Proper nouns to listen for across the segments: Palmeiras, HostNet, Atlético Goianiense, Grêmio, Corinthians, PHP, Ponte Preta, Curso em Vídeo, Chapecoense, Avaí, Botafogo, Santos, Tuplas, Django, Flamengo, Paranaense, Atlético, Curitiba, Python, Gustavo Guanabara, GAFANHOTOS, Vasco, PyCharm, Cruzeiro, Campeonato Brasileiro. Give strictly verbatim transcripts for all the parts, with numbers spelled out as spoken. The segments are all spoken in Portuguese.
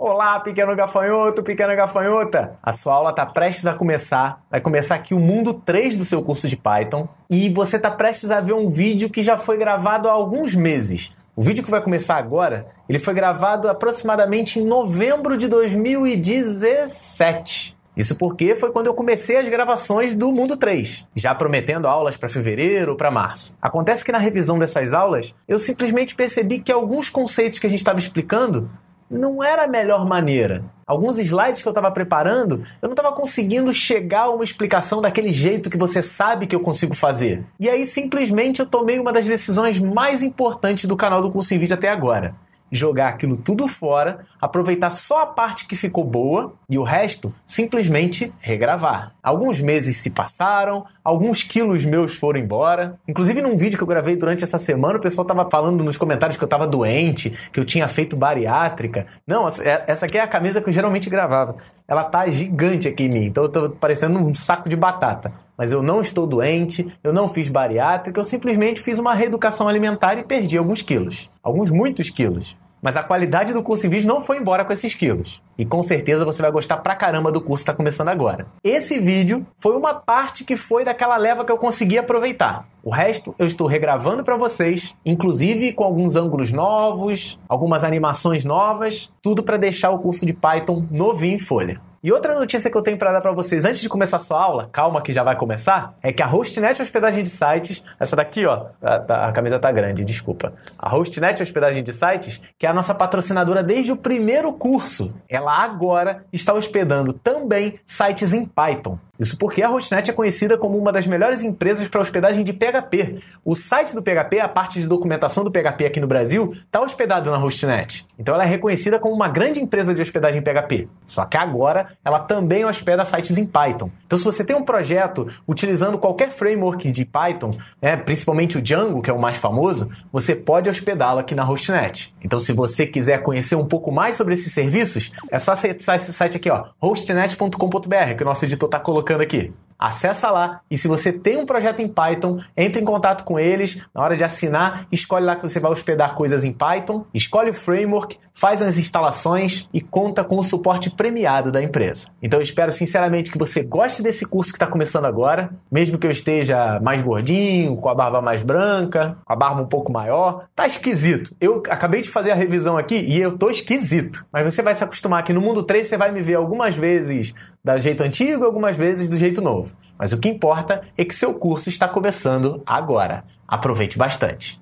Olá, pequeno gafanhoto, pequena gafanhota! A sua aula está prestes a começar. Vai começar aqui o mundo três do seu curso de Python. E você está prestes a ver um vídeo que já foi gravado há alguns meses. O vídeo que vai começar agora, ele foi gravado aproximadamente em novembro de dois mil e dezessete. Isso porque foi quando eu comecei as gravações do mundo três, já prometendo aulas para fevereiro, para março. Acontece que na revisão dessas aulas, eu simplesmente percebi que alguns conceitos que a gente estava explicando não era a melhor maneira. Alguns slides que eu estava preparando, eu não estava conseguindo chegar a uma explicação daquele jeito que você sabe que eu consigo fazer. E aí, simplesmente, eu tomei uma das decisões mais importantes do canal do Curso em Vídeo até agora. Jogar aquilo tudo fora, aproveitar só a parte que ficou boa e o resto simplesmente regravar. Alguns meses se passaram, alguns quilos meus foram embora. Inclusive, num vídeo que eu gravei durante essa semana, o pessoal estava falando nos comentários que eu estava doente, que eu tinha feito bariátrica. Não, essa aqui é a camisa que eu geralmente gravava. Ela tá gigante aqui em mim, então eu tô parecendo um saco de batata. Mas eu não estou doente, eu não fiz bariátrica, eu simplesmente fiz uma reeducação alimentar e perdi alguns quilos. Alguns muitos quilos. Mas a qualidade do curso em vídeo não foi embora com esses quilos. E com certeza você vai gostar pra caramba do curso que tá começando agora. Esse vídeo foi uma parte que foi daquela leva que eu consegui aproveitar. O resto eu estou regravando pra vocês, inclusive com alguns ângulos novos, algumas animações novas, tudo pra deixar o curso de Python novinho em folha. E outra notícia que eu tenho para dar para vocês antes de começar a sua aula, calma que já vai começar, é que a HostNet Hospedagem de Sites, essa daqui, ó, a, a camisa tá grande, desculpa. A HostNet Hospedagem de Sites, que é a nossa patrocinadora desde o primeiro curso, ela agora está hospedando também sites em Python. Isso porque a HostNet é conhecida como uma das melhores empresas para hospedagem de P H P. O site do P H P, a parte de documentação do P H P aqui no Brasil, está hospedado na HostNet. Então ela é reconhecida como uma grande empresa de hospedagem em P H P. Só que agora ela também hospeda sites em Python. Então se você tem um projeto utilizando qualquer framework de Python, né, principalmente o Django, que é o mais famoso, você pode hospedá-lo aqui na HostNet. Então se você quiser conhecer um pouco mais sobre esses serviços, é só acessar esse site aqui, ó, hostnet ponto com ponto br, que o nosso editor está colocando aqui. Acessa lá e se você tem um projeto em Python, entre em contato com eles, na hora de assinar, escolhe lá que você vai hospedar coisas em Python, escolhe o framework, faz as instalações e conta com o suporte premiado da empresa. Então eu espero sinceramente que você goste desse curso que está começando agora, mesmo que eu esteja mais gordinho, com a barba mais branca, com a barba um pouco maior, tá esquisito. Eu acabei de fazer a revisão aqui e eu tô esquisito, mas você vai se acostumar aqui no mundo três, você vai me ver algumas vezes do jeito antigo, algumas vezes do jeito novo. Mas o que importa é que seu curso está começando agora. Aproveite bastante!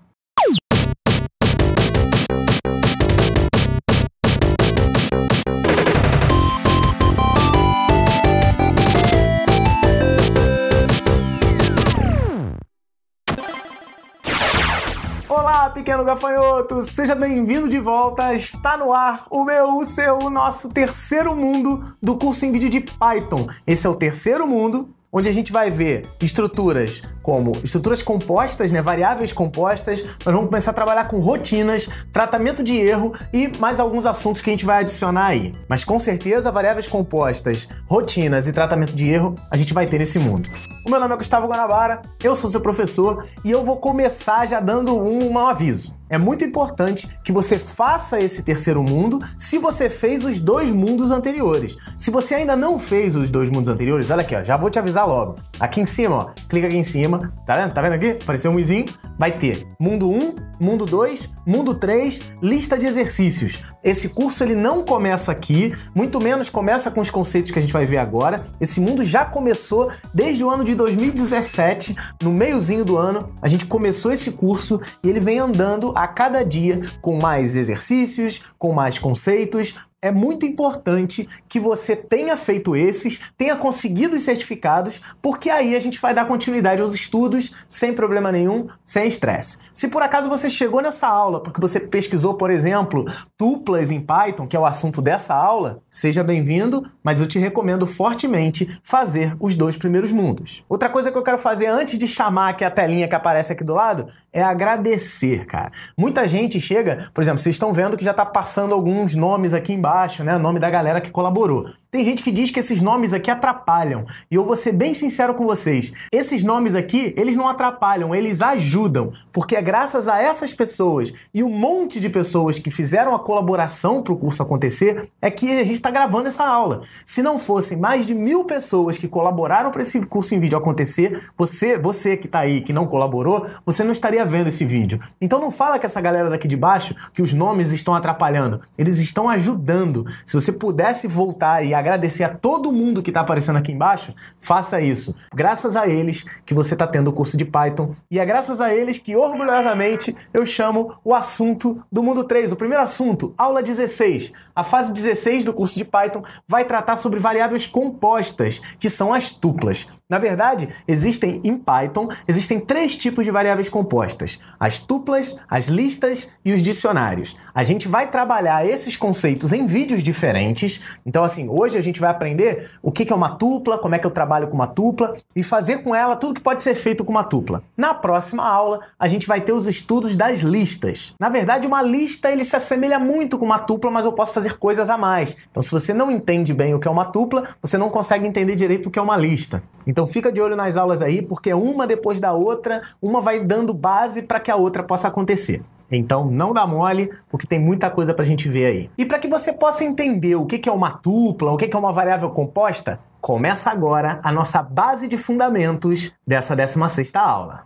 Olá, pequeno gafanhoto! Seja bem-vindo de volta! Está no ar o meu, o seu, o nosso terceiro mundo do curso em vídeo de Python. Esse é o terceiro mundo, onde a gente vai ver estruturas como estruturas compostas, né, variáveis compostas. Nós vamos começar a trabalhar com rotinas, tratamento de erro e mais alguns assuntos que a gente vai adicionar aí. Mas com certeza, variáveis compostas, rotinas e tratamento de erro a gente vai ter nesse mundo. O meu nome é Gustavo Guanabara, eu sou seu professor e eu vou começar já dando um, um aviso. É muito importante que você faça esse terceiro mundo se você fez os dois mundos anteriores. Se você ainda não fez os dois mundos anteriores, olha aqui, ó, já vou te avisar logo. Aqui em cima, ó, clica aqui em cima, tá vendo? Tá vendo aqui? Apareceu um izinho. Vai ter mundo um, mundo dois, mundo três, lista de exercícios. Esse curso ele não começa aqui, muito menos começa com os conceitos que a gente vai ver agora. Esse mundo já começou desde o ano de dois mil e dezessete, no meiozinho do ano, a gente começou esse curso e ele vem andando a cada dia com mais exercícios, com mais conceitos. É muito importante que você tenha feito esses, tenha conseguido os certificados, porque aí a gente vai dar continuidade aos estudos sem problema nenhum, sem estresse. Se por acaso você chegou nessa aula porque você pesquisou, por exemplo, tuplas em Python, que é o assunto dessa aula, seja bem-vindo, mas eu te recomendo fortemente fazer os dois primeiros mundos. Outra coisa que eu quero fazer antes de chamar aqui a telinha que aparece aqui do lado é agradecer, cara. Muita gente chega, por exemplo, vocês estão vendo que já está passando alguns nomes aqui embaixo. embaixo, né, o nome da galera que colaborou. Tem gente que diz que esses nomes aqui atrapalham, e eu vou ser bem sincero com vocês, esses nomes aqui, eles não atrapalham, eles ajudam, porque é graças a essas pessoas e um monte de pessoas que fizeram a colaboração para o curso acontecer, é que a gente está gravando essa aula. Se não fossem mais de mil pessoas que colaboraram para esse curso em vídeo acontecer, você, você que está aí, que não colaborou, você não estaria vendo esse vídeo. Então não fala que essa galera daqui de baixo, que os nomes estão atrapalhando, eles estão ajudando. Se você pudesse voltar e agradecer a todo mundo que está aparecendo aqui embaixo, faça isso. Graças a eles que você está tendo o curso de Python e é graças a eles que, orgulhosamente, eu chamo o assunto do Mundo três. O primeiro assunto, aula dezesseis. A fase dezesseis do curso de Python vai tratar sobre variáveis compostas, que são as tuplas. Na verdade, existem em Python, existem três tipos de variáveis compostas. As tuplas, as listas e os dicionários. A gente vai trabalhar esses conceitos em vídeos diferentes. Então, assim, hoje a gente vai aprender o que é uma tupla, como é que eu trabalho com uma tupla e fazer com ela tudo que pode ser feito com uma tupla. Na próxima aula, a gente vai ter os estudos das listas. Na verdade, uma lista ele se assemelha muito com uma tupla, mas eu posso fazer coisas a mais. Então, se você não entende bem o que é uma tupla, você não consegue entender direito o que é uma lista. Então, fica de olho nas aulas aí, porque uma depois da outra, uma vai dando base para que a outra possa acontecer. Então não dá mole, porque tem muita coisa pra gente ver aí. E para que você possa entender o que é uma tupla, o que é uma variável composta, começa agora a nossa base de fundamentos dessa décima sexta aula.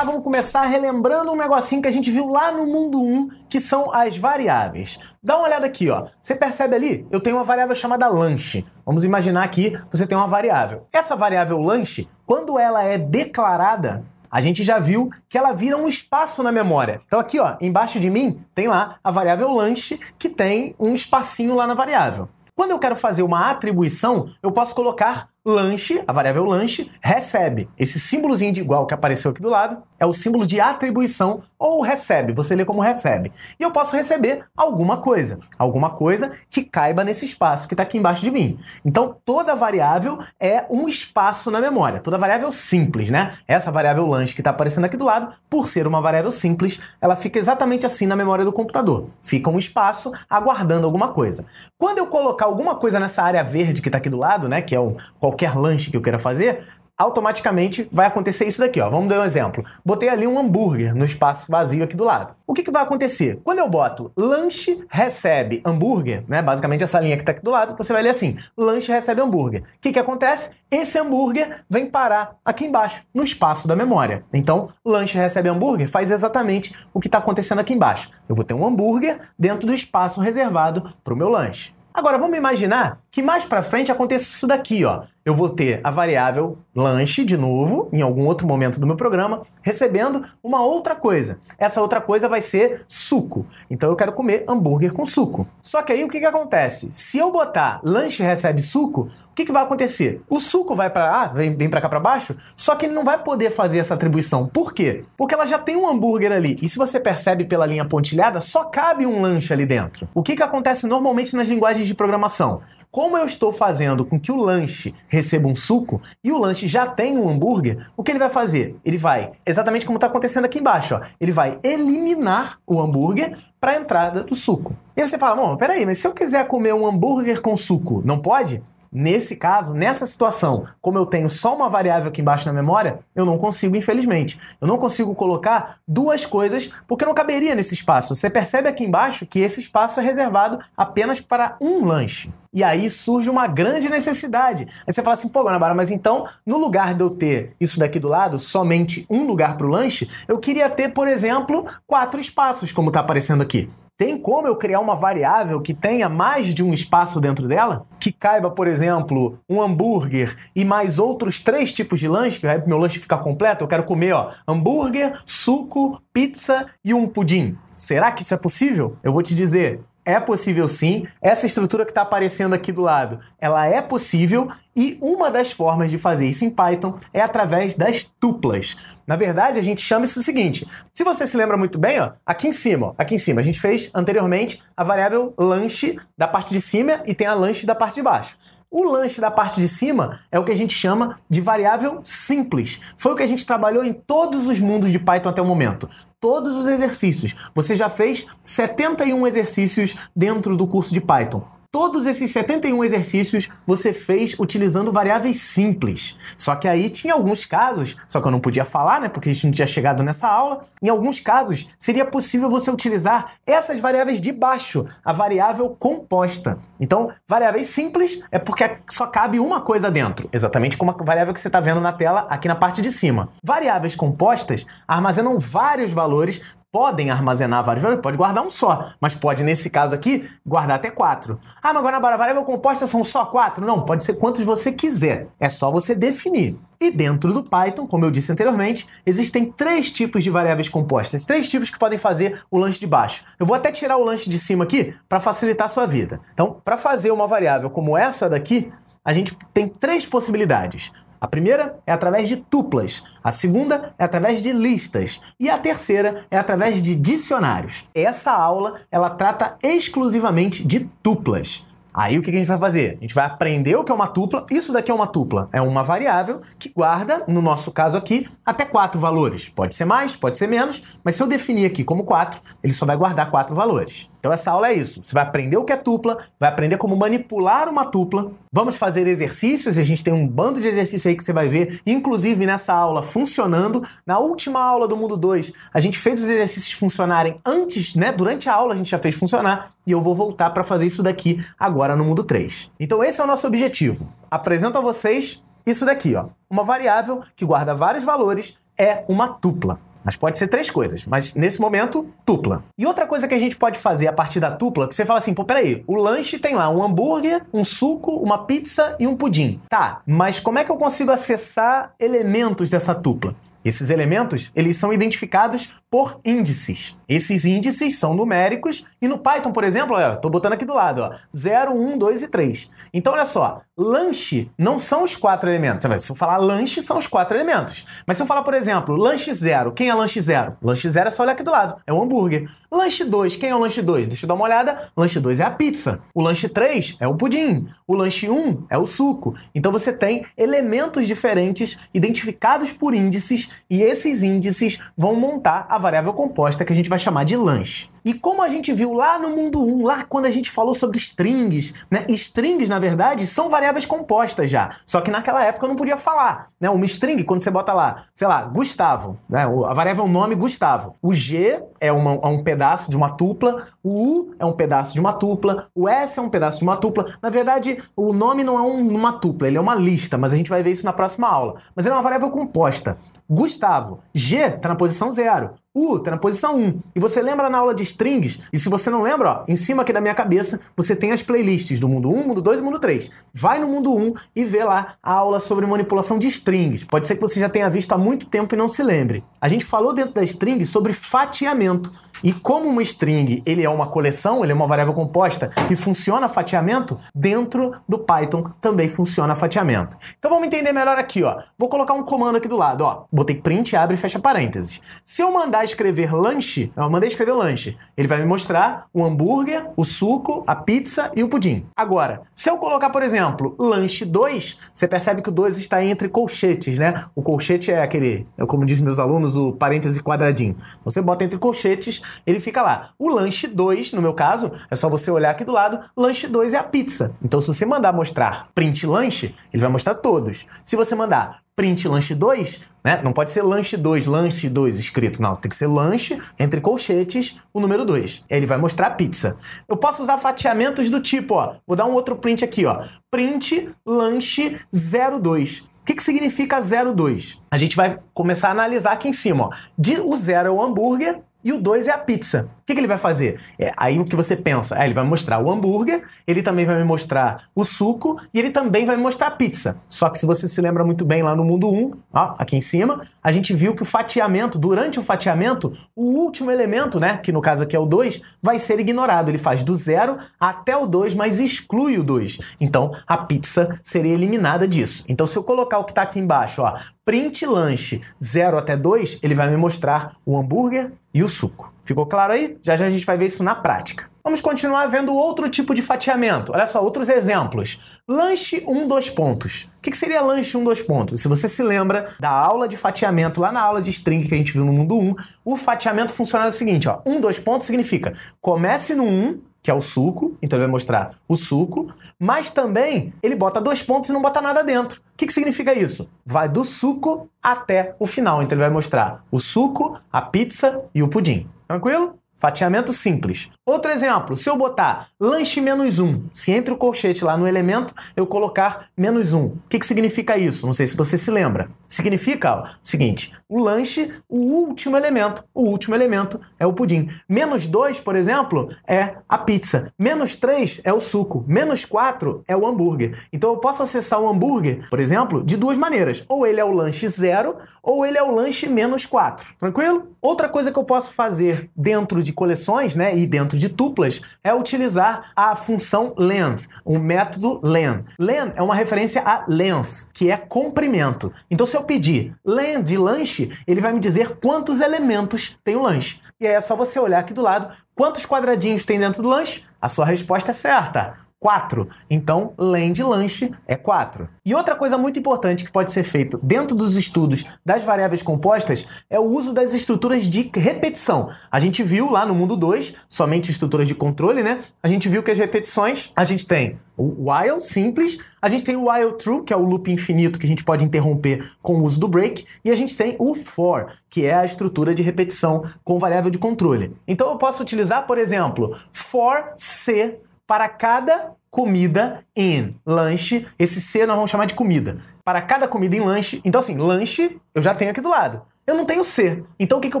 Vamos começar relembrando um negocinho que a gente viu lá no mundo um, que são as variáveis. Dá uma olhada aqui, ó. Você percebe ali? Eu tenho uma variável chamada lanche. Vamos imaginar aqui, você tem uma variável. Essa variável lanche, quando ela é declarada, a gente já viu que ela vira um espaço na memória. Então aqui, ó, embaixo de mim, tem lá a variável lanche, que tem um espacinho lá na variável. Quando eu quero fazer uma atribuição, eu posso colocar lanche, a variável lanche, recebe. Esse símbolozinho de igual que apareceu aqui do lado é o símbolo de atribuição ou recebe, você lê como recebe. E eu posso receber alguma coisa, alguma coisa que caiba nesse espaço que está aqui embaixo de mim. Então toda variável é um espaço na memória, toda variável simples, né? Essa variável lanche que está aparecendo aqui do lado, por ser uma variável simples, ela fica exatamente assim na memória do computador. Fica um espaço aguardando alguma coisa. Quando eu colocar alguma coisa nessa área verde que está aqui do lado, né, que é o, qualquer lanche que eu queira fazer, automaticamente vai acontecer isso daqui, ó. Vamos dar um exemplo. Botei ali um hambúrguer no espaço vazio aqui do lado. O que que vai acontecer? Quando eu boto lanche recebe hambúrguer, né, basicamente essa linha que está aqui do lado, você vai ler assim, lanche recebe hambúrguer. O que que acontece? Esse hambúrguer vem parar aqui embaixo, no espaço da memória. Então, lanche recebe hambúrguer faz exatamente o que está acontecendo aqui embaixo. Eu vou ter um hambúrguer dentro do espaço reservado para o meu lanche. Agora, vamos imaginar que mais para frente aconteça isso daqui, ó. Eu vou ter a variável lanche, de novo, em algum outro momento do meu programa, recebendo uma outra coisa. Essa outra coisa vai ser suco. Então, eu quero comer hambúrguer com suco. Só que aí, o que que acontece? Se eu botar lanche recebe suco, o que que vai acontecer? O suco vai para lá, vem, vem para cá para baixo, só que ele não vai poder fazer essa atribuição. Por quê? Porque ela já tem um hambúrguer ali. E se você percebe pela linha pontilhada, só cabe um lanche ali dentro. O que que acontece normalmente nas linguagens de programação. Como eu estou fazendo com que o lanche receba um suco e o lanche já tem um hambúrguer, o que ele vai fazer? Ele vai, exatamente como está acontecendo aqui embaixo, ó, ele vai eliminar o hambúrguer para a entrada do suco. E aí você fala, bom, peraí, mas se eu quiser comer um hambúrguer com suco, não pode? Nesse caso, nessa situação, como eu tenho só uma variável aqui embaixo na memória, eu não consigo, infelizmente. Eu não consigo colocar duas coisas porque não caberia nesse espaço. Você percebe aqui embaixo que esse espaço é reservado apenas para um lanche. E aí surge uma grande necessidade. Aí você fala assim, pô, Guanabara, mas então, no lugar de eu ter isso daqui do lado, somente um lugar para o lanche, eu queria ter, por exemplo, quatro espaços, como está aparecendo aqui. Tem como eu criar uma variável que tenha mais de um espaço dentro dela? Que caiba, por exemplo, um hambúrguer e mais outros três tipos de lanche, que vai pro meu lanche ficar completo? Eu quero comer, ó, hambúrguer, suco, pizza e um pudim. Será que isso é possível? Eu vou te dizer... É possível sim, essa estrutura que está aparecendo aqui do lado, ela é possível e uma das formas de fazer isso em Python é através das tuplas. Na verdade, a gente chama isso o seguinte, se você se lembra muito bem, ó, aqui em cima, ó, aqui em cima a gente fez anteriormente a variável lanche da parte de cima e tem a lanche da parte de baixo. O lanche da parte de cima é o que a gente chama de variável simples. Foi o que a gente trabalhou em todos os mundos de Python até o momento. Todos os exercícios. Você já fez setenta e um exercícios dentro do curso de Python. Todos esses setenta e um exercícios você fez utilizando variáveis simples. Só que aí tinha alguns casos, só que eu não podia falar, né, porque a gente não tinha chegado nessa aula. Em alguns casos, seria possível você utilizar essas variáveis de baixo, a variável composta. Então, variáveis simples é porque só cabe uma coisa dentro, exatamente como a variável que você está vendo na tela aqui na parte de cima. Variáveis compostas armazenam vários valores, podem armazenar vários valores, pode guardar um só, mas pode, nesse caso aqui, guardar até quatro. Ah, mas agora a variável composta são só quatro? Não, pode ser quantos você quiser, é só você definir. E dentro do Python, como eu disse anteriormente, existem três tipos de variáveis compostas, três tipos que podem fazer o lanche de baixo. Eu vou até tirar o lanche de cima aqui para facilitar a sua vida. Então, para fazer uma variável como essa daqui, a gente tem três possibilidades. A primeira é através de tuplas, a segunda é através de listas e a terceira é através de dicionários. Essa aula, ela trata exclusivamente de tuplas. Aí o que a gente vai fazer? A gente vai aprender o que é uma tupla. Isso daqui é uma tupla, é uma variável que guarda, no nosso caso aqui, até quatro valores. Pode ser mais, pode ser menos, mas se eu definir aqui como quatro, ele só vai guardar quatro valores. Então essa aula é isso. Você vai aprender o que é tupla, vai aprender como manipular uma tupla. Vamos fazer exercícios, a gente tem um bando de exercícios aí que você vai ver, inclusive nessa aula funcionando. Na última aula do Mundo dois, a gente fez os exercícios funcionarem antes, né? Durante a aula a gente já fez funcionar e eu vou voltar para fazer isso daqui agora no Mundo três. Então esse é o nosso objetivo. Apresento a vocês isso daqui, ó. Uma variável que guarda vários valores é uma tupla. Mas pode ser três coisas, mas nesse momento, tupla. E outra coisa que a gente pode fazer a partir da tupla, que você fala assim, pô, peraí, o lanche tem lá um hambúrguer, um suco, uma pizza e um pudim. Tá, mas como é que eu consigo acessar elementos dessa tupla? Esses elementos, eles são identificados por índices. Esses índices são numéricos e no Python, por exemplo, olha, tô botando aqui do lado, ó, zero, um, dois e três. Então, olha só, lanche não são os quatro elementos. Se eu falar lanche, são os quatro elementos. Mas se eu falar, por exemplo, lanche zero, quem é lanche zero? Lanche zero é só olhar aqui do lado, é o hambúrguer. Lanche dois, quem é o lanche dois? Deixa eu dar uma olhada. Lanche dois é a pizza. O lanche três é o pudim. O lanche um é o suco. Então, você tem elementos diferentes identificados por índices e esses índices vão montar a variável composta que a gente vai chamar de lanche. E como a gente viu lá no mundo um, lá quando a gente falou sobre strings, né? Strings, na verdade, são variáveis compostas já. Só que naquela época eu não podia falar, né? Uma string, quando você bota lá, sei lá, Gustavo, né? A variável nome Gustavo. O G é, uma, é um pedaço de uma tupla, o U é um pedaço de uma tupla, o S é um pedaço de uma tupla. Na verdade, o nome não é um, uma tupla, ele é uma lista, mas a gente vai ver isso na próxima aula. Mas ele é uma variável composta. Gustavo, G está na posição zero. U está na posição um. E você lembra na aula de strings? E se você não lembra, ó, em cima aqui da minha cabeça, você tem as playlists do mundo um, mundo dois e mundo três. Vai no mundo um e vê lá a aula sobre manipulação de strings. Pode ser que você já tenha visto há muito tempo e não se lembre. A gente falou dentro da string sobre fatiamento. E como uma string, ele é uma coleção, ele é uma variável composta que funciona fatiamento, dentro do Python também funciona fatiamento. Então vamos entender melhor aqui, ó. Vou colocar um comando aqui do lado, ó. Botei print, abre e fecha parênteses. Se eu mandar escrever lanche, eu mandei escrever lanche, ele vai me mostrar o hambúrguer, o suco, a pizza e o pudim. Agora, se eu colocar, por exemplo, lanche dois, você percebe que o dois está entre colchetes, né? O colchete é aquele, como dizem meus alunos, o parêntese quadradinho. Você bota entre colchetes, ele fica lá. O lanche dois, no meu caso, é só você olhar aqui do lado, lanche dois é a pizza. Então, se você mandar mostrar print lanche, ele vai mostrar todos. Se você mandar print lanche dois, né? Não pode ser lanche dois, lanche dois escrito, não. Tem que ser lanche, entre colchetes, o número dois. Ele vai mostrar a pizza. Eu posso usar fatiamentos do tipo, ó. Vou dar um outro print aqui, ó. Print lanche zero dois. O que que significa zero dois? A gente vai começar a analisar aqui em cima, ó. De, o zero é o hambúrguer e o dois é a pizza. O que que ele vai fazer? É, aí o que você pensa? É, ele vai mostrar o hambúrguer, ele também vai me mostrar o suco e ele também vai me mostrar a pizza. Só que se você se lembra muito bem lá no mundo um, ó, aqui em cima, a gente viu que o fatiamento, durante o fatiamento, o último elemento, né, que no caso aqui é o dois, vai ser ignorado. Ele faz do zero até o dois, mas exclui o dois. Então, a pizza seria eliminada disso. Então, se eu colocar o que está aqui embaixo, ó, print lanche zero até dois, ele vai me mostrar o hambúrguer e o suco. Ficou claro aí? Já já a gente vai ver isso na prática. Vamos continuar vendo outro tipo de fatiamento. Olha só, outros exemplos. Lanche um, dois pontos. O que seria lanche um, dois pontos? Se você se lembra da aula de fatiamento, lá na aula de string que a gente viu no mundo um, o fatiamento funciona da seguinte, ó. um, dois pontos significa comece no um, que é o suco, então ele vai mostrar o suco, mas também ele bota dois pontos e não bota nada dentro. O que, que significa isso? Vai do suco até o final, então ele vai mostrar o suco, a pizza e o pudim. Tranquilo? Fatiamento simples. Outro exemplo, se eu botar lanche menos um, se entre o colchete lá no elemento, eu colocar menos um. O que, que significa isso? Não sei se você se lembra. Significa ó, o seguinte, o lanche, o último elemento, o último elemento é o pudim. Menos dois, por exemplo, é a pizza. Menos três é o suco. Menos quatro é o hambúrguer. Então eu posso acessar o hambúrguer, por exemplo, de duas maneiras. Ou ele é o lanche zero, ou ele é o lanche menos quatro. Tranquilo? Outra coisa que eu posso fazer dentro de coleções, né, e dentro de tuplas, é utilizar a função length, o método len. Len é uma referência a length, que é comprimento. Então, se eu pedir len de lanche, ele vai me dizer quantos elementos tem o lanche. E aí é só você olhar aqui do lado, quantos quadradinhos tem dentro do lanche? A sua resposta é certa. quatro. Então, len de lanche é quatro. E outra coisa muito importante que pode ser feito dentro dos estudos das variáveis compostas é o uso das estruturas de repetição. A gente viu lá no mundo dois, somente estruturas de controle, né? A gente viu que as repetições, a gente tem o while, simples, a gente tem o while true, que é o loop infinito que a gente pode interromper com o uso do break, e a gente tem o for, que é a estrutura de repetição com variável de controle. Então, eu posso utilizar, por exemplo, for c para cada comida em lanche, esse C nós vamos chamar de comida. Para cada comida em lanche, então assim, lanche eu já tenho aqui do lado. Eu não tenho C. Então o que, que o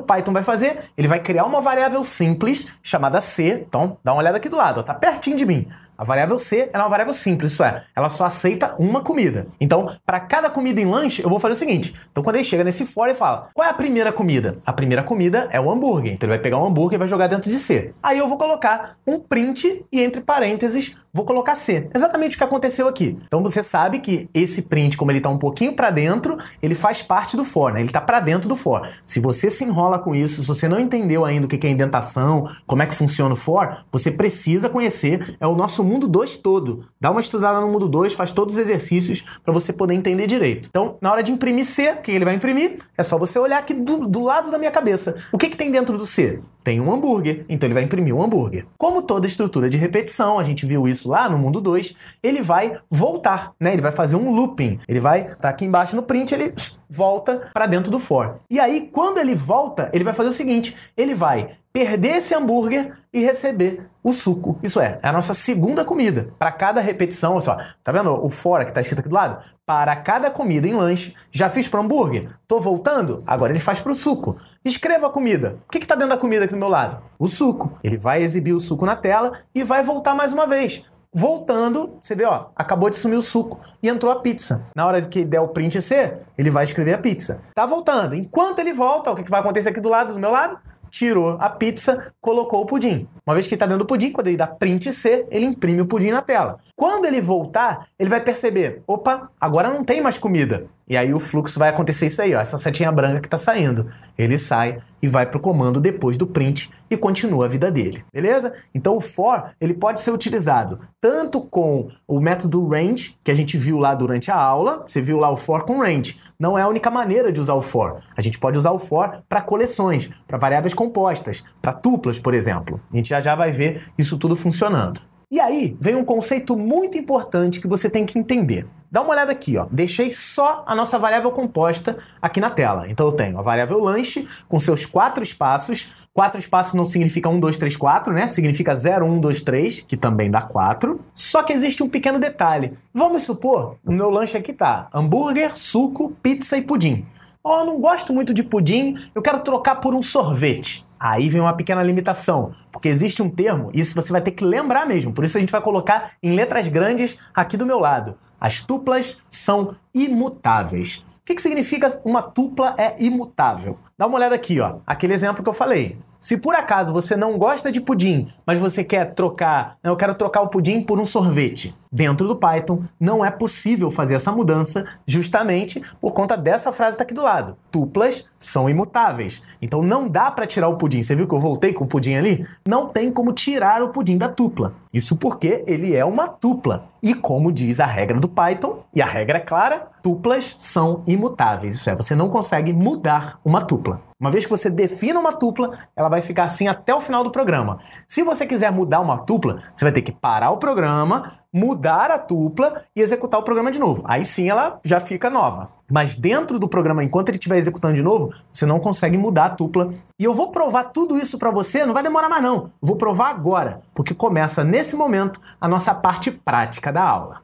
Python vai fazer? Ele vai criar uma variável simples chamada C. Então dá uma olhada aqui do lado, ó, tá pertinho de mim. A variável C é uma variável simples, isso é, ela só aceita uma comida. Então para cada comida em lanche eu vou fazer o seguinte. Então quando ele chega nesse for ele fala, qual é a primeira comida? A primeira comida é o hambúrguer. Então ele vai pegar um hambúrguer e vai jogar dentro de C. Aí eu vou colocar um print e entre parênteses vou colocar C. Exatamente o que aconteceu aqui. Então você sabe que esse print, como ele está um pouquinho para dentro, ele faz parte do for, né? Ele está para dentro do for. Se você se enrola com isso, se você não entendeu ainda o que é indentação, como é que funciona o for, você precisa conhecer. É o nosso mundo dois todo. Dá uma estudada no mundo dois, faz todos os exercícios para você poder entender direito. Então, na hora de imprimir C, o que ele vai imprimir? É só você olhar aqui do, do lado da minha cabeça. O que, que tem dentro do C? Tem um hambúrguer, então ele vai imprimir um hambúrguer. Como toda estrutura de repetição, a gente viu isso lá no mundo dois, ele vai voltar, né? Ele vai fazer um looping. Ele vai tá aqui embaixo no print, ele volta para dentro do for. E aí, quando ele volta, ele vai fazer o seguinte, ele vai perder esse hambúrguer e receber o suco. Isso é, é a nossa segunda comida. Para cada repetição, olha só, tá vendo o for que está escrito aqui do lado? Para cada comida em lanche, já fiz para hambúrguer, tô voltando, agora ele faz para o suco. Escreva a comida. O que está dentro da comida aqui do meu lado? O suco. Ele vai exibir o suco na tela e vai voltar mais uma vez. Voltando, você vê, ó, acabou de sumir o suco e entrou a pizza. Na hora que der o print C, ele vai escrever a pizza. Tá voltando. Enquanto ele volta, o que vai acontecer aqui do lado, do meu lado? Tirou a pizza, colocou o pudim. Uma vez que está dentro do pudim, quando ele dá print C, ele imprime o pudim na tela. Quando ele voltar, ele vai perceber, opa, agora não tem mais comida. E aí o fluxo vai acontecer isso aí, ó, essa setinha branca que está saindo. Ele sai e vai para o comando depois do print e continua a vida dele, beleza? Então o for ele pode ser utilizado tanto com o método range, que a gente viu lá durante a aula, você viu lá o for com range. Não é a única maneira de usar o for. A gente pode usar o for para coleções, para variáveis compostas, para tuplas, por exemplo. A gente já já vai ver isso tudo funcionando. E aí vem um conceito muito importante que você tem que entender. Dá uma olhada aqui, ó. Deixei só a nossa variável composta aqui na tela. Então eu tenho a variável lanche com seus quatro espaços. Quatro espaços não significa um, dois, três, quatro, né? Significa zero, um, dois, três, que também dá quatro. Só que existe um pequeno detalhe. Vamos supor, o meu lanche aqui tá hambúrguer, suco, pizza e pudim. Oh, eu não gosto muito de pudim, eu quero trocar por um sorvete. Aí vem uma pequena limitação, porque existe um termo, e isso você vai ter que lembrar mesmo, por isso a gente vai colocar em letras grandes aqui do meu lado. As tuplas são imutáveis. O que, que significa uma tupla é imutável? Dá uma olhada aqui, ó, aquele exemplo que eu falei. Se por acaso você não gosta de pudim, mas você quer trocar, eu quero trocar o pudim por um sorvete. Dentro do Python não é possível fazer essa mudança justamente por conta dessa frase que tá aqui do lado. Tuplas são imutáveis. Então não dá para tirar o pudim. Você viu que eu voltei com o pudim ali? Não tem como tirar o pudim da tupla. Isso porque ele é uma tupla. E como diz a regra do Python, e a regra é clara, tuplas são imutáveis. Isso é, você não consegue mudar uma tupla. Uma vez que você defina uma tupla, ela vai ficar assim até o final do programa. Se você quiser mudar uma tupla, você vai ter que parar o programa, mudar a tupla e executar o programa de novo. Aí sim ela já fica nova. Mas dentro do programa, enquanto ele estiver executando de novo, você não consegue mudar a tupla. E eu vou provar tudo isso para você, não vai demorar mais não. Eu vou provar agora, porque começa nesse momento a nossa parte prática da aula.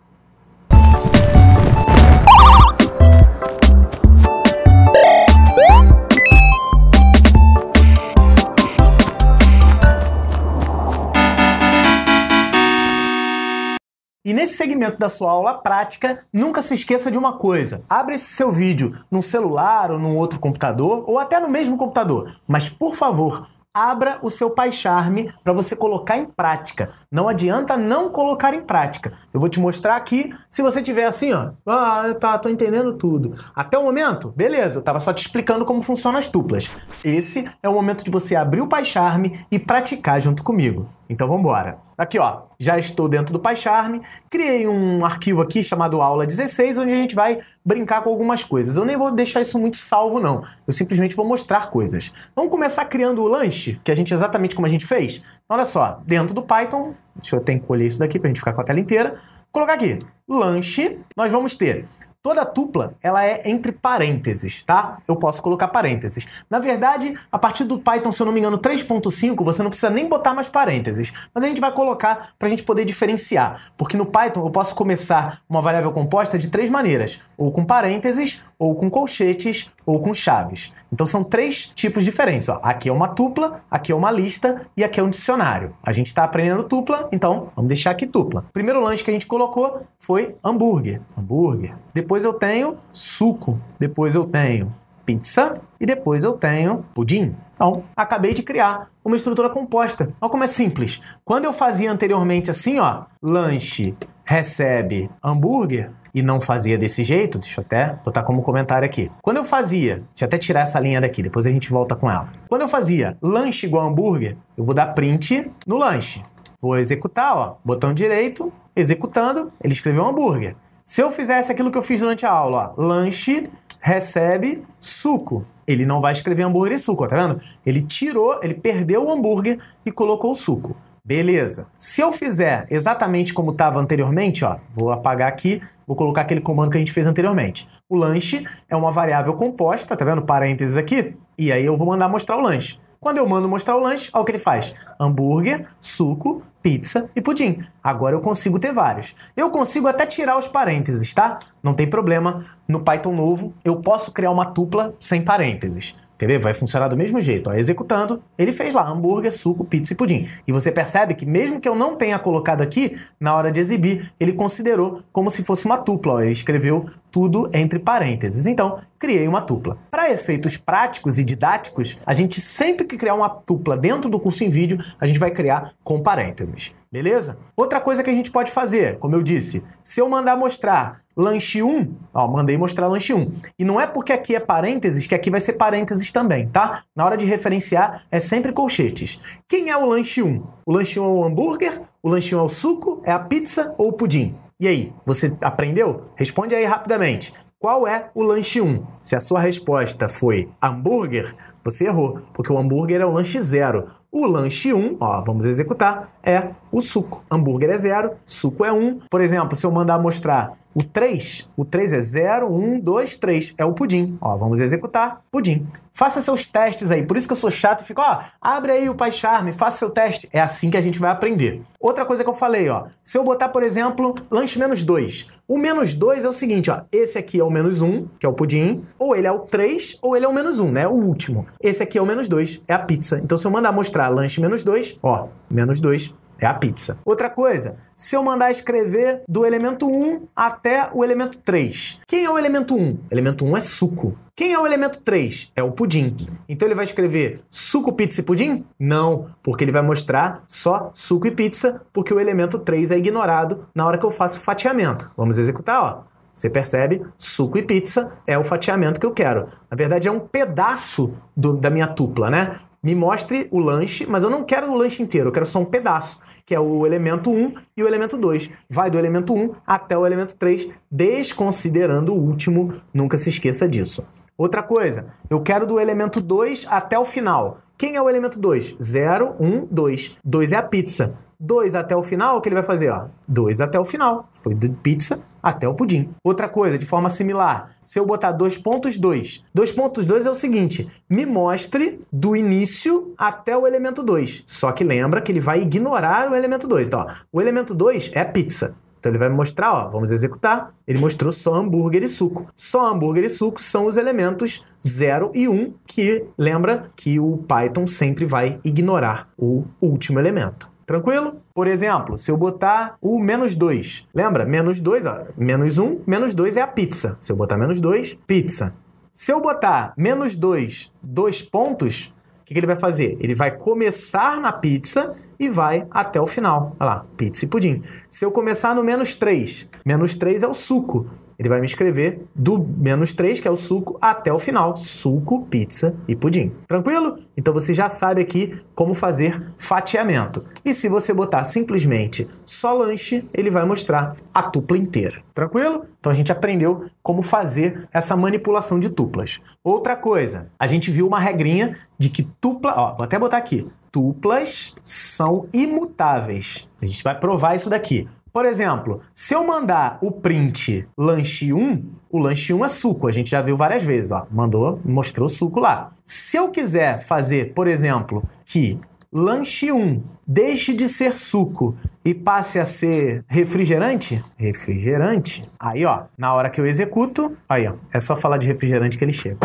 E nesse segmento da sua aula prática, nunca se esqueça de uma coisa. Abre esse seu vídeo num celular ou num outro computador, ou até no mesmo computador. Mas, por favor, abra o seu PyCharm para você colocar em prática. Não adianta não colocar em prática. Eu vou te mostrar aqui, se você tiver assim, ó. Ah, tá, tô entendendo tudo. Até o momento, beleza, eu tava só te explicando como funcionam as tuplas. Esse é o momento de você abrir o PyCharm e praticar junto comigo. Então vamos embora. Aqui ó, já estou dentro do PyCharm, criei um arquivo aqui chamado aula dezesseis, onde a gente vai brincar com algumas coisas. Eu nem vou deixar isso muito salvo não, eu simplesmente vou mostrar coisas. Vamos começar criando o lanche, que a gente exatamente como a gente fez? Então olha só, dentro do Python, deixa eu até encolher isso daqui pra gente ficar com a tela inteira, vou colocar aqui, lanche, nós vamos ter... Toda tupla, ela é entre parênteses, tá? Eu posso colocar parênteses. Na verdade, a partir do Python, se eu não me engano, três ponto cinco, você não precisa nem botar mais parênteses. Mas a gente vai colocar para a gente poder diferenciar. Porque no Python, eu posso começar uma variável composta de três maneiras. Ou com parênteses, ou com colchetes, ou com chaves. Então são três tipos diferentes. Ó, aqui é uma tupla, aqui é uma lista e aqui é um dicionário. A gente está aprendendo tupla, então vamos deixar aqui tupla. O primeiro lanche que a gente colocou foi hambúrguer. Hambúrguer. Depois eu tenho suco, depois eu tenho pizza e depois eu tenho pudim. Então, acabei de criar uma estrutura composta. Olha como é simples. Quando eu fazia anteriormente assim, ó, lanche recebe hambúrguer, e não fazia desse jeito, deixa eu até botar como comentário aqui. Quando eu fazia, deixa eu até tirar essa linha daqui, depois a gente volta com ela. Quando eu fazia lanche igual hambúrguer, eu vou dar print no lanche. Vou executar, ó, botão direito, executando, ele escreveu hambúrguer. Se eu fizesse aquilo que eu fiz durante a aula, ó, lanche recebe suco. Ele não vai escrever hambúrguer e suco, ó, tá vendo? Ele tirou, ele perdeu o hambúrguer e colocou o suco. Beleza. Se eu fizer exatamente como estava anteriormente, ó, vou apagar aqui, vou colocar aquele comando que a gente fez anteriormente. O lanche é uma variável composta, tá vendo? Parênteses aqui. E aí eu vou mandar mostrar o lanche. Quando eu mando mostrar o lanche, olha o que ele faz. Hambúrguer, suco, pizza e pudim. Agora eu consigo ter vários. Eu consigo até tirar os parênteses, tá? Não tem problema. No Python novo, eu posso criar uma tupla sem parênteses. Quer ver? Vai funcionar do mesmo jeito. Ó, executando, ele fez lá hambúrguer, suco, pizza e pudim. E você percebe que mesmo que eu não tenha colocado aqui, na hora de exibir, ele considerou como se fosse uma tupla. Ó, ele escreveu tudo entre parênteses. Então, criei uma tupla. Para efeitos práticos e didáticos, a gente sempre que criar uma tupla dentro do curso em vídeo, a gente vai criar com parênteses. Beleza? Outra coisa que a gente pode fazer, como eu disse, se eu mandar mostrar lanche um, ó, mandei mostrar lanche um. E não é porque aqui é parênteses que aqui vai ser parênteses também, tá? Na hora de referenciar é sempre colchetes. Quem é o lanche um? O lanche um é o hambúrguer? O lanche um é o suco? É a pizza ou o pudim? E aí, você aprendeu? Responde aí rapidamente. Qual é o lanche um? Se a sua resposta foi hambúrguer, você errou, porque o hambúrguer é o lanche zero. O lanche um, ó, vamos executar, é o suco. Hambúrguer é zero, suco é um. Por exemplo, se eu mandar mostrar o três, o três é zero, um, dois, três. É o pudim. Ó, vamos executar pudim. Faça seus testes aí. Por isso que eu sou chato e fico, ó, abre aí o PyCharm, faça seu teste. É assim que a gente vai aprender. Outra coisa que eu falei, ó. Se eu botar, por exemplo, lanche menos dois. O menos dois é o seguinte, ó. Esse aqui é o menos um, que é o pudim. Ou ele é o três, ou ele é o menos um, né? O último. Esse aqui é o menos dois, é a pizza. Então, se eu mandar mostrar lanche menos dois, ó, menos dois. É a pizza. Outra coisa, se eu mandar escrever do elemento um até o elemento três. Quem é o elemento um? O elemento um é suco. Quem é o elemento três? É o pudim. Então ele vai escrever suco, pizza e pudim? Não, porque ele vai mostrar só suco e pizza, porque o elemento três é ignorado na hora que eu faço o fatiamento. Vamos executar, ó. Você percebe? Suco e pizza é o fatiamento que eu quero. Na verdade, é um pedaço do, da minha tupla, né? Me mostre o lanche, mas eu não quero o lanche inteiro, eu quero só um pedaço, que é o elemento um e o elemento dois. Vai do elemento um até o elemento três, desconsiderando o último, nunca se esqueça disso. Outra coisa, eu quero do elemento dois até o final. Quem é o elemento dois? zero, um, dois. dois é a pizza. dois até o final, o que ele vai fazer? Ó, dois até o final. Foi de pizza até o pudim. Outra coisa, de forma similar, se eu botar dois ponto dois. dois ponto dois é o seguinte, me mostre do início até o elemento dois. Só que lembra que ele vai ignorar o elemento dois. Então, ó, o elemento dois é a pizza. Então ele vai me mostrar, ó, vamos executar. Ele mostrou só hambúrguer e suco. Só hambúrguer e suco são os elementos zero e um, que lembra que o Python sempre vai ignorar o último elemento. Tranquilo? Por exemplo, se eu botar o menos dois, lembra? Menos dois, ó, menos um, menos dois é a pizza. Se eu botar menos dois, pizza. Se eu botar menos dois, dois pontos, o que, que ele vai fazer? Ele vai começar na pizza e vai até o final. Olha lá, pizza e pudim. Se eu começar no menos três, menos três é o suco. Ele vai me escrever do menos três, que é o suco, até o final. Suco, pizza e pudim. Tranquilo? Então você já sabe aqui como fazer fatiamento. E se você botar simplesmente só lanche, ele vai mostrar a tupla inteira. Tranquilo? Então a gente aprendeu como fazer essa manipulação de tuplas. Outra coisa, a gente viu uma regrinha de que tupla... Ó, vou até botar aqui. Tuplas são imutáveis. A gente vai provar isso daqui. Por exemplo, se eu mandar o print lanche um, o lanche um é suco, a gente já viu várias vezes, ó, mandou, mostrou o suco lá. Se eu quiser fazer, por exemplo, que lanche um deixe de ser suco e passe a ser refrigerante, refrigerante, aí ó, na hora que eu executo, aí ó, é só falar de refrigerante que ele chega.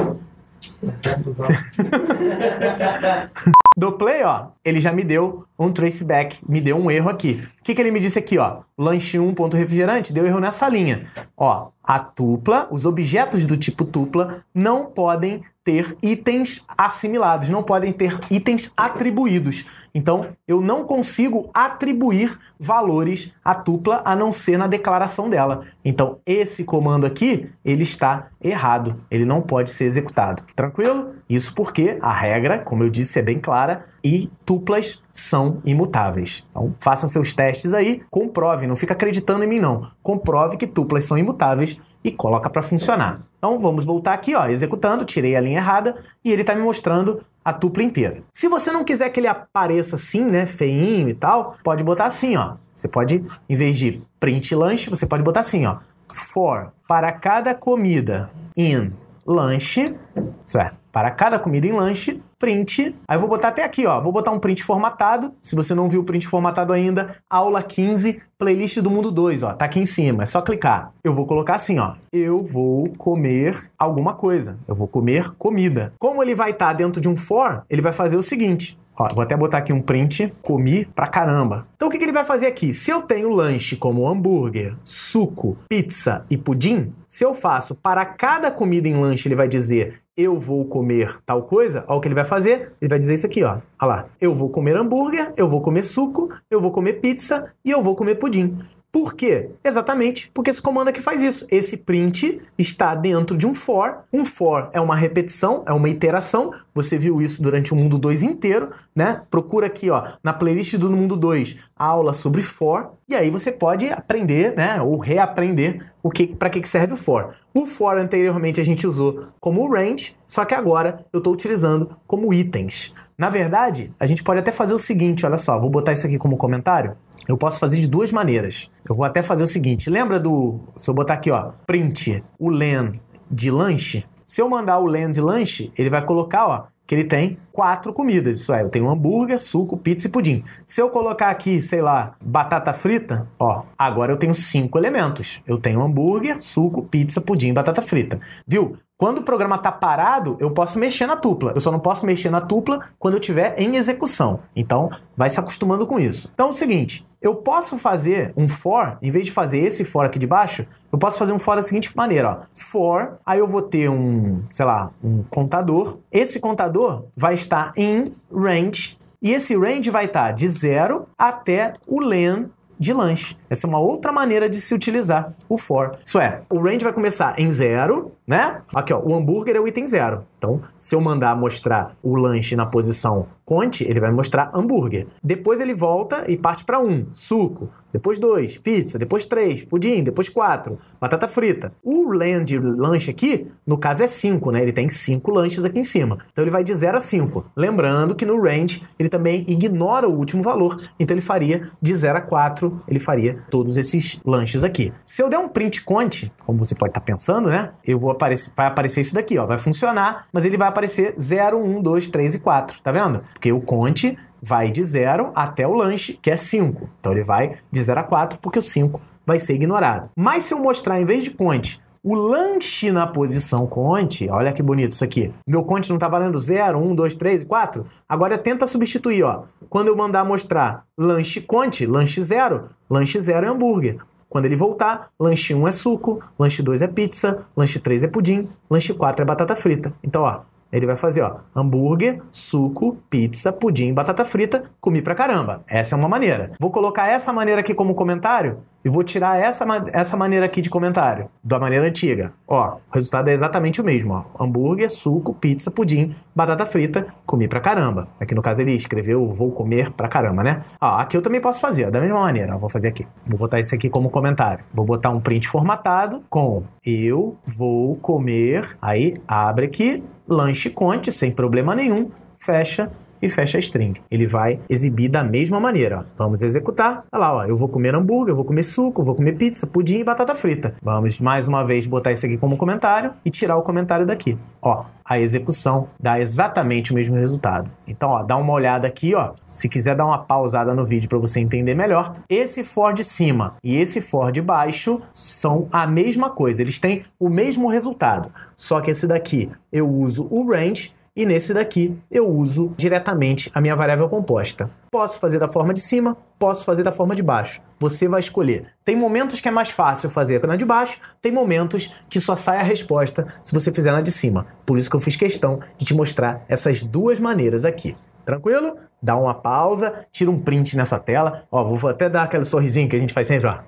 É certo, do play, ó, ele já me deu um traceback, me deu um erro aqui. O que, que ele me disse aqui, ó? Lanche um ponto refrigerante, deu erro nessa linha. Ó, a tupla, os objetos do tipo tupla não podem ter itens assimilados, não podem ter itens atribuídos. Então, eu não consigo atribuir valores à tupla a não ser na declaração dela. Então, esse comando aqui, ele está errado, ele não pode ser executado. Tranquilo? Isso porque a regra, como eu disse, é bem clara, e tuplas são imutáveis. Então, faça seus testes aí, comprove, não fica acreditando em mim não. Comprove que tuplas são imutáveis e coloca para funcionar. Então, vamos voltar aqui, ó, executando, tirei a linha errada e ele tá me mostrando a tupla inteira. Se você não quiser que ele apareça assim, né, feinho e tal, pode botar assim, ó. Você pode, em vez de print lanche, você pode botar assim, ó. For, para cada comida in lanche, isso é, para cada comida em lanche, print. Aí eu vou botar até aqui, ó. Vou botar um print formatado. Se você não viu o print formatado ainda, aula quinze, playlist do mundo dois, ó. Tá aqui em cima, é só clicar. Eu vou colocar assim, ó. Eu vou comer alguma coisa. Eu vou comer comida. Como ele vai estar dentro de um for, ele vai fazer o seguinte. Ó, vou até botar aqui um print, comi pra caramba. Então o que, que ele vai fazer aqui? Se eu tenho lanche como hambúrguer, suco, pizza e pudim, se eu faço para cada comida em lanche, ele vai dizer eu vou comer tal coisa, ó o que ele vai fazer, ele vai dizer isso aqui, ó. Olha lá, eu vou comer hambúrguer, eu vou comer suco, eu vou comer pizza e eu vou comer pudim. Por quê? Exatamente porque esse comando aqui faz isso. Esse print está dentro de um for. Um for é uma repetição, é uma iteração. Você viu isso durante o mundo dois inteiro, né? Procura aqui, ó, na playlist do mundo dois, a aula sobre for. E aí você pode aprender, né, ou reaprender o que, para que serve o for. O for anteriormente a gente usou como range, só que agora eu estou utilizando como itens. Na verdade, a gente pode até fazer o seguinte, olha só, vou botar isso aqui como comentário. Eu posso fazer de duas maneiras. Eu vou até fazer o seguinte, lembra do... Se eu botar aqui, ó, print o len de lanche, se eu mandar o len de lanche, ele vai colocar, ó, que ele tem quatro comidas. Isso é, eu tenho hambúrguer, suco, pizza e pudim. Se eu colocar aqui, sei lá, batata frita, ó, agora eu tenho cinco elementos. Eu tenho hambúrguer, suco, pizza, pudim e batata frita. Viu? Quando o programa tá parado, eu posso mexer na tupla. Eu só não posso mexer na tupla quando eu tiver em execução. Então, vai se acostumando com isso. Então, é o seguinte, eu posso fazer um for, em vez de fazer esse for aqui de baixo, eu posso fazer um for da seguinte maneira, ó. For, aí eu vou ter um, sei lá, um contador. Esse contador vai estar em range, e esse range vai estar de zero até o len de lanche. Essa é uma outra maneira de se utilizar o for. Isso é, o range vai começar em zero, né? Aqui, ó, o hambúrguer é o item zero. Então, se eu mandar mostrar o lanche na posição conte, ele vai mostrar hambúrguer. Depois ele volta e parte para um, suco. Depois dois, pizza. Depois três, pudim. Depois quatro, batata frita. O land de lanche aqui, no caso é cinco, né? Ele tem cinco lanches aqui em cima. Então ele vai de zero a cinco. Lembrando que no range ele também ignora o último valor. Então ele faria de zero a quatro, ele faria todos esses lanches aqui. Se eu der um print conte, como você pode estar pensando, né? Eu vou aparecer, vai aparecer isso daqui, ó. Vai funcionar, mas ele vai aparecer zero, um, dois, três e quatro. Tá vendo? Porque o conte vai de zero até o lanche, que é cinco. Então ele vai de zero a quatro, porque o cinco vai ser ignorado. Mas se eu mostrar, em vez de conte, o lanche na posição conte, olha que bonito isso aqui. Meu conte não está valendo zero, um, dois, três, quatro? Agora tenta substituir, ó. Quando eu mandar mostrar lanche conte, lanche zero, lanche zero é hambúrguer. Quando ele voltar, lanche um é suco, lanche dois é pizza, lanche três é pudim, lanche quatro é batata frita. Então, ó. Ele vai fazer, ó, hambúrguer, suco, pizza, pudim, batata frita, comi pra caramba. Essa é uma maneira. Vou colocar essa maneira aqui como comentário e vou tirar essa, essa maneira aqui de comentário, da maneira antiga. Ó, o resultado é exatamente o mesmo, ó. Hambúrguer, suco, pizza, pudim, batata frita, comi pra caramba. Aqui no caso ele escreveu vou comer pra caramba, né? Ó, aqui eu também posso fazer, ó, da mesma maneira. Ó, vou fazer aqui. Vou botar isso aqui como comentário. Vou botar um print formatado com eu vou comer, aí abre aqui, lanche conte, sem problema nenhum, fecha e fecha a string. Ele vai exibir da mesma maneira, ó. Vamos executar. Olha lá, ó, eu vou comer hambúrguer, eu vou comer suco, eu vou comer pizza, pudim e batata frita. Vamos mais uma vez botar isso aqui como comentário e tirar o comentário daqui. Ó, a execução dá exatamente o mesmo resultado. Então, ó, dá uma olhada aqui, ó. Se quiser dar uma pausada no vídeo para você entender melhor, esse for de cima e esse for de baixo são a mesma coisa. Eles têm o mesmo resultado. Só que esse daqui eu uso o range e nesse daqui eu uso diretamente a minha variável composta. Posso fazer da forma de cima, posso fazer da forma de baixo. Você vai escolher. Tem momentos que é mais fácil fazer na de baixo, tem momentos que só sai a resposta se você fizer na de cima. Por isso que eu fiz questão de te mostrar essas duas maneiras aqui. Tranquilo? Dá uma pausa, tira um print nessa tela. Ó, vou até dar aquele sorrisinho que a gente faz sempre, ó.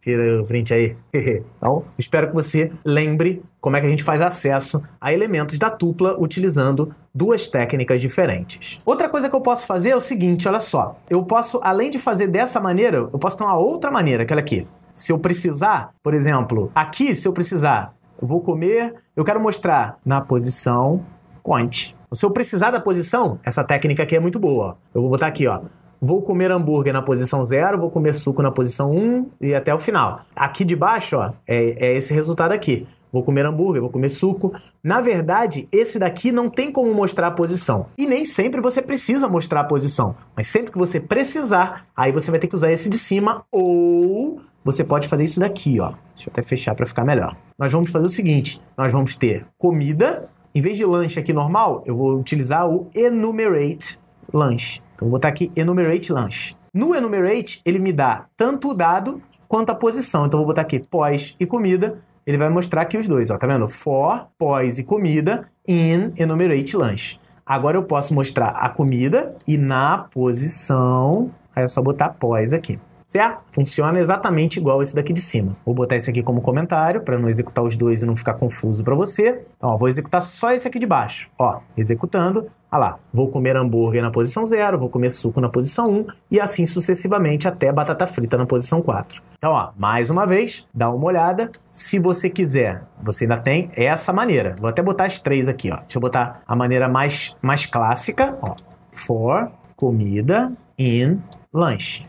Tira o print aí. Então, espero que você lembre como é que a gente faz acesso a elementos da tupla utilizando duas técnicas diferentes. Outra coisa que eu posso fazer é o seguinte, olha só. Eu posso, além de fazer dessa maneira, eu posso ter uma outra maneira, aquela aqui. Se eu precisar, por exemplo, aqui, se eu precisar, eu vou comer, eu quero mostrar na posição conte. Se eu precisar da posição, essa técnica aqui é muito boa. Eu vou botar aqui, ó. Vou comer hambúrguer na posição zero, vou comer suco na posição um e até o final. Aqui de baixo, ó, é, é esse resultado aqui. Vou comer hambúrguer, vou comer suco. Na verdade, esse daqui não tem como mostrar a posição. E nem sempre você precisa mostrar a posição. Mas sempre que você precisar, aí você vai ter que usar esse de cima ou você pode fazer isso daqui, ó. Deixa eu até fechar para ficar melhor. Nós vamos fazer o seguinte, nós vamos ter comida. Em vez de lanche aqui normal, eu vou utilizar o enumerate lanche. Então, vou botar aqui enumerate lanche. No enumerate, ele me dá tanto o dado quanto a posição. Então, vou botar aqui pós e comida. Ele vai mostrar aqui os dois, ó. Tá vendo? For, pós e comida, in enumerate lanche. Agora, eu posso mostrar a comida e na posição... Aí, é só botar pós aqui. Certo? Funciona exatamente igual esse daqui de cima. Vou botar esse aqui como comentário para não executar os dois e não ficar confuso para você. Então, ó, vou executar só esse aqui de baixo. Ó, executando. Olha lá, vou comer hambúrguer na posição zero, vou comer suco na posição um e assim sucessivamente até batata frita na posição quatro. Então, ó, mais uma vez, dá uma olhada. Se você quiser, você ainda tem essa maneira. Vou até botar as três aqui, ó. Deixa eu botar a maneira mais, mais clássica, ó. For, comida, in, lanche.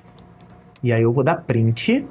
E aí eu vou dar print,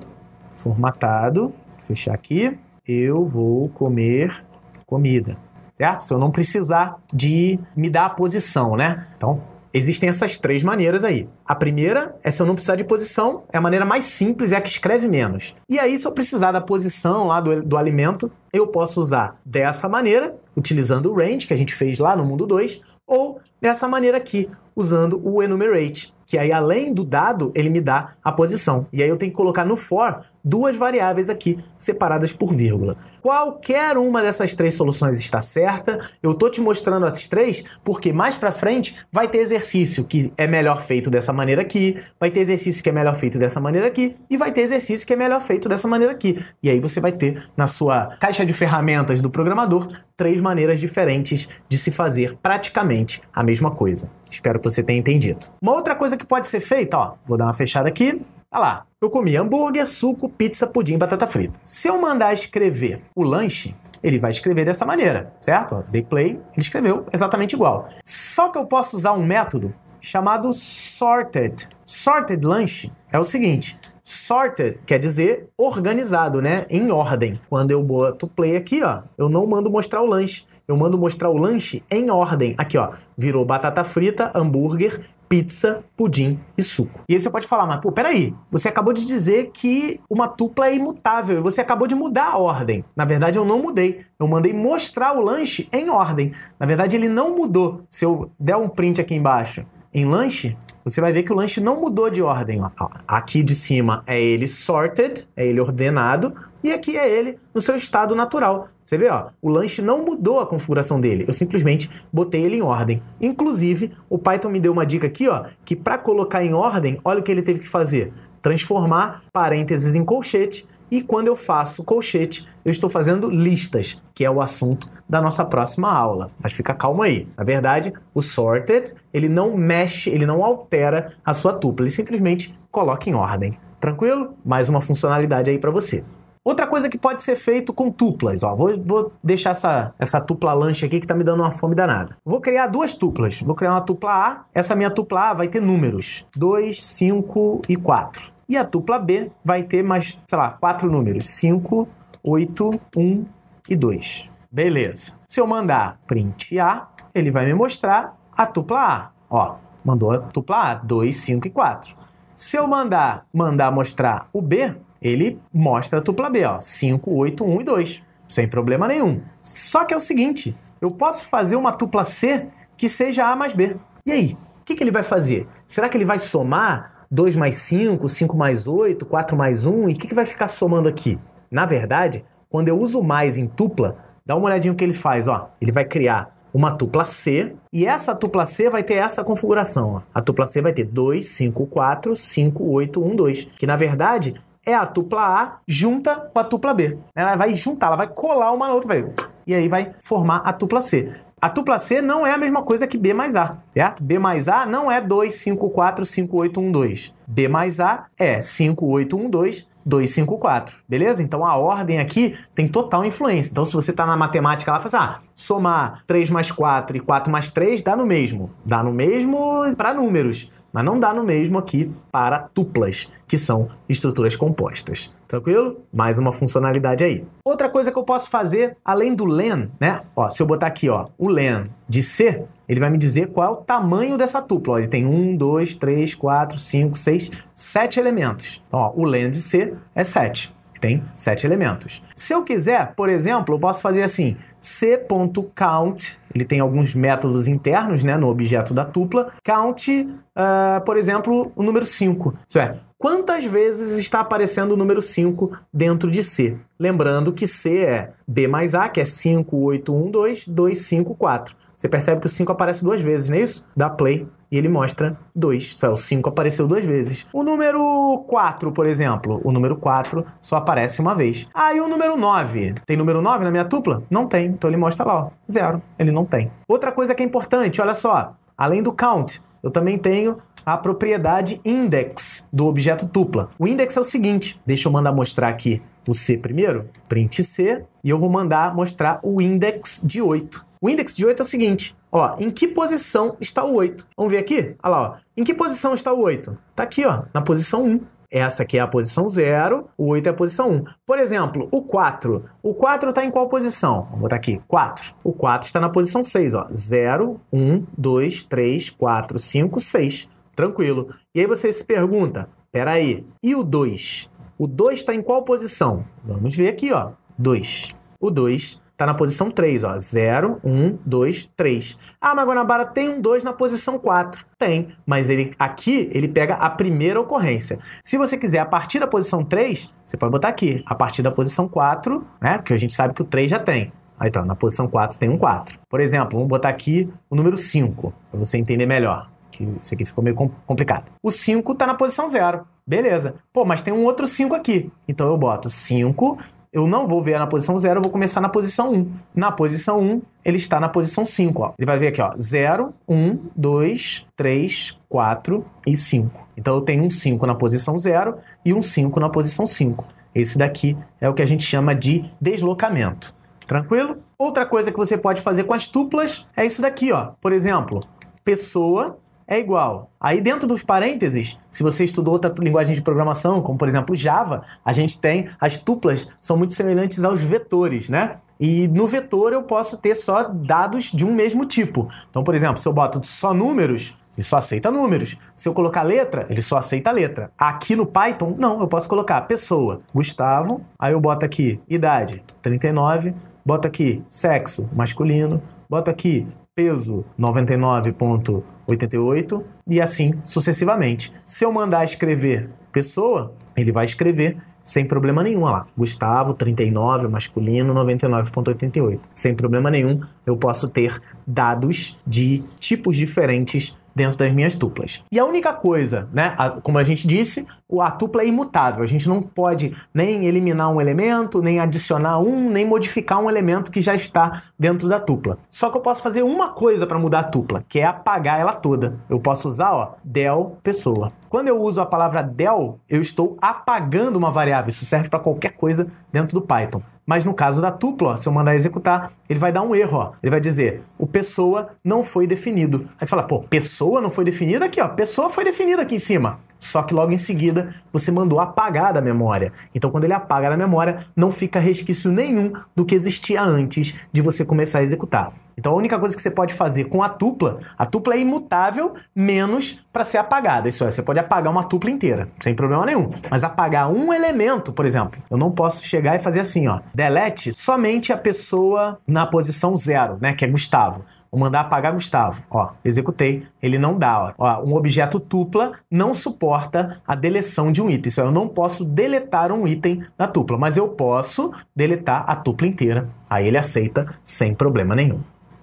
formatado, fechar aqui. Eu vou comer comida. certo? Se eu não precisar de me dar a posição, né? Então, existem essas três maneiras aí. A primeira é se eu não precisar de posição, é a maneira mais simples, é a que escreve menos. E aí, se eu precisar da posição lá do, do alimento, eu posso usar dessa maneira, utilizando o range, que a gente fez lá no mundo dois, ou dessa maneira aqui, usando o enumerate, que aí, além do dado, ele me dá a posição. E aí eu tenho que colocar no for duas variáveis aqui, separadas por vírgula. Qualquer uma dessas três soluções está certa. Eu tô te mostrando as três, porque mais para frente vai ter exercício que é melhor feito dessa maneira aqui, vai ter exercício que é melhor feito dessa maneira aqui, e vai ter exercício que é melhor feito dessa maneira aqui. E aí você vai ter na sua caixa de ferramentas do programador três maneiras diferentes de se fazer praticamente a mesma coisa. Espero que você tenha entendido. Uma outra coisa que pode ser feita, ó, vou dar uma fechada aqui. Olha lá, eu comi hambúrguer, suco, pizza, pudim, batata frita. Se eu mandar escrever o lanche, ele vai escrever dessa maneira, certo? Ó, dei play, ele escreveu exatamente igual. Só que eu posso usar um método chamado sorted. Sorted lanche é o seguinte, sorted quer dizer organizado, né? Em ordem. Quando eu boto play aqui, ó, eu não mando mostrar o lanche, eu mando mostrar o lanche em ordem. Aqui, ó, virou batata frita, hambúrguer, pizza, pudim e suco. E aí você pode falar, mas pô, peraí, você acabou de dizer que uma tupla é imutável e você acabou de mudar a ordem. Na verdade, eu não mudei. Eu mandei mostrar o lanche em ordem. Na verdade, ele não mudou. Se eu der um print aqui embaixo em lanche, você vai ver que o lanche não mudou de ordem. Ó. Aqui de cima é ele sorted, é ele ordenado, e aqui é ele no seu estado natural. Você vê, ó, o lanche não mudou a configuração dele, eu simplesmente botei ele em ordem. Inclusive, o Python me deu uma dica aqui, ó, que para colocar em ordem, olha o que ele teve que fazer. Transformar parênteses em colchete, e quando eu faço colchete, eu estou fazendo listas, que é o assunto da nossa próxima aula. Mas fica calmo aí. Na verdade, o sorted, ele não mexe, ele não altera a sua tupla, ele simplesmente coloca em ordem. Tranquilo? Mais uma funcionalidade aí para você. Outra coisa que pode ser feito com tuplas, ó, vou, vou deixar essa, essa tupla lanche aqui que tá me dando uma fome danada. Vou criar duas tuplas, vou criar uma tupla A, essa minha tupla A vai ter números, dois, cinco e quatro. E a tupla B vai ter mais, sei lá, quatro números, cinco, oito, um e dois. Beleza. Se eu mandar print A, ele vai me mostrar a tupla A, ó, mandou a tupla A, dois, cinco e quatro. Se eu mandar, mandar mostrar o B, ele mostra a tupla B, ó, cinco, oito, um e dois, sem problema nenhum. Só que é o seguinte, eu posso fazer uma tupla C que seja A mais B. E aí, o que, que ele vai fazer? Será que ele vai somar dois mais cinco, cinco mais oito, quatro mais um? E o que, que vai ficar somando aqui? Na verdade, quando eu uso mais em tupla, dá uma olhadinha o que ele faz, ó. Ele vai criar uma tupla C, e essa tupla C vai ter essa configuração, ó. A tupla C vai ter dois, cinco, quatro, cinco, oito, um, dois, que na verdade é a tupla A junta com a tupla B. Ela vai juntar, ela vai colar uma na outra, vai, e aí vai formar a tupla C. A tupla C não é a mesma coisa que B mais A, certo? B mais A não é dois, cinco, quatro, cinco, oito, um, dois. B mais A é cinco, oito, um, dois, dois, cinco, quatro. Beleza? Então a ordem aqui tem total influência. Então se você está na matemática lá, faz, ah, somar três mais quatro e quatro mais três dá no mesmo. Dá no mesmo para números, mas não dá no mesmo aqui para tuplas, que são estruturas compostas. Tranquilo? Mais uma funcionalidade aí. Outra coisa que eu posso fazer, além do len, né? Ó, se eu botar aqui, ó, o len de C, ele vai me dizer qual é o tamanho dessa tupla. Ó, ele tem um, dois, três, quatro, cinco, seis, sete elementos. Então, ó, o len de C é sete. Tem sete elementos. Se eu quiser, por exemplo, eu posso fazer assim, c.count, ele tem alguns métodos internos, né, no objeto da tupla, count, uh, por exemplo, o número cinco. Isso é, quantas vezes está aparecendo o número cinco dentro de C? Lembrando que C é B mais A, que é cinco, oito, um, dois, dois, cinco, quatro. Você percebe que o cinco aparece duas vezes, não é isso? Dá play e ele mostra dois. Só o cinco apareceu duas vezes. O número quatro, por exemplo. O número quatro só aparece uma vez. Ah, e o número nove? Tem número nove na minha tupla? Não tem. Então ele mostra lá, ó, zero. Ele não tem. Outra coisa que é importante, olha só. Além do count, eu também tenho a propriedade index do objeto tupla. O index é o seguinte. Deixa eu mandar mostrar aqui o C primeiro. Print C. E eu vou mandar mostrar o index de oito. O index de oito é o seguinte, ó, em que posição está o oito? Vamos ver aqui? Olha lá, ó, em que posição está o oito? Tá aqui, ó, na posição um. Essa aqui é a posição zero, o oito é a posição um. Por exemplo, o quatro. O quatro está em qual posição? Vou botar aqui, quatro. O quatro está na posição seis, ó. zero, um, dois, três, quatro, cinco, seis. Tranquilo. E aí você se pergunta, peraí, e o dois? O dois está em qual posição? Vamos ver aqui, ó. dois. O dois está na posição três, ó. zero, um, dois, três. Ah, mas Guanabara tem um dois na posição quatro. Tem, mas ele, aqui ele pega a primeira ocorrência. Se você quiser a partir da posição três, você pode botar aqui. A partir da posição quatro, né? Porque a gente sabe que o três já tem. Aí, então, na posição quatro tem um quatro. Por exemplo, vamos botar aqui o número cinco, para você entender melhor. Que isso aqui ficou meio complicado. O cinco está na posição zero. Beleza. Pô, mas tem um outro cinco aqui. Então eu boto cinco... Eu não vou ver na posição zero, eu vou começar na posição um. Na posição um, ele está na posição cinco, ó. Ele vai ver aqui, ó, zero, um, dois, três, quatro e cinco. Então eu tenho um cinco na posição zero e um cinco na posição cinco. Esse daqui é o que a gente chama de deslocamento. Tranquilo? Outra coisa que você pode fazer com as tuplas é isso daqui, ó. Por exemplo, pessoa é igual. Aí dentro dos parênteses, se você estudou outra linguagem de programação, como por exemplo Java, a gente tem, as tuplas são muito semelhantes aos vetores, né? E no vetor eu posso ter só dados de um mesmo tipo. Então, por exemplo, se eu boto só números, ele só aceita números. Se eu colocar letra, ele só aceita letra. Aqui no Python, não, eu posso colocar pessoa, Gustavo, aí eu boto aqui idade, trinta e nove, boto aqui sexo, masculino, boto aqui peso noventa e nove vírgula oitenta e oito e assim sucessivamente. Se eu mandar escrever pessoa, ele vai escrever sem problema nenhum, olha lá, Gustavo, trinta e nove, masculino, noventa e nove vírgula oitenta e oito. Sem problema nenhum, eu posso ter dados de tipos diferentes dentro das minhas tuplas. E a única coisa, né, a, como a gente disse, a tupla é imutável. A gente não pode nem eliminar um elemento, nem adicionar um, nem modificar um elemento que já está dentro da tupla. Só que eu posso fazer uma coisa para mudar a tupla, que é apagar ela toda. Eu posso usar, ó, del pessoa. Quando eu uso a palavra del, eu estou apagando uma variável. Isso serve para qualquer coisa dentro do Python. Mas no caso da tupla, ó, se eu mandar executar, ele vai dar um erro, ó. Ele vai dizer, o pessoa não foi definido. Aí você fala, pô, pessoa não foi definida aqui, ó. Pessoa foi definida aqui em cima. Só que logo em seguida, você mandou apagar da memória. Então, quando ele apaga da memória, não fica resquício nenhum do que existia antes de você começar a executar. Então, a única coisa que você pode fazer com a tupla, a tupla é imutável, menos para ser apagada. Isso é, você pode apagar uma tupla inteira, sem problema nenhum. Mas apagar um elemento, por exemplo, eu não posso chegar e fazer assim, ó. Delete somente a pessoa na posição zero, né, que é Gustavo. Vou mandar apagar Gustavo, ó, executei, ele não dá, ó. Ó, um objeto tupla não suporta a deleção de um item, isso é, eu não posso deletar um item na tupla, mas eu posso deletar a tupla inteira, aí ele aceita sem problema nenhum.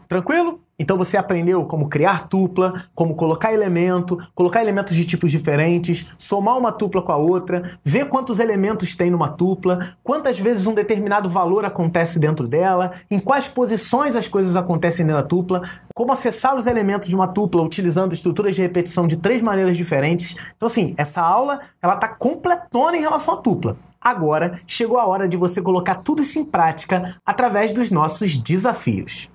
Tranquilo? Então você aprendeu como criar tupla, como colocar elemento, colocar elementos de tipos diferentes, somar uma tupla com a outra, ver quantos elementos tem numa tupla, quantas vezes um determinado valor acontece dentro dela, em quais posições as coisas acontecem dentro da tupla, como acessar os elementos de uma tupla utilizando estruturas de repetição de três maneiras diferentes. Então assim, essa aula ela tá completona em relação à tupla. Agora chegou a hora de você colocar tudo isso em prática através dos nossos desafios.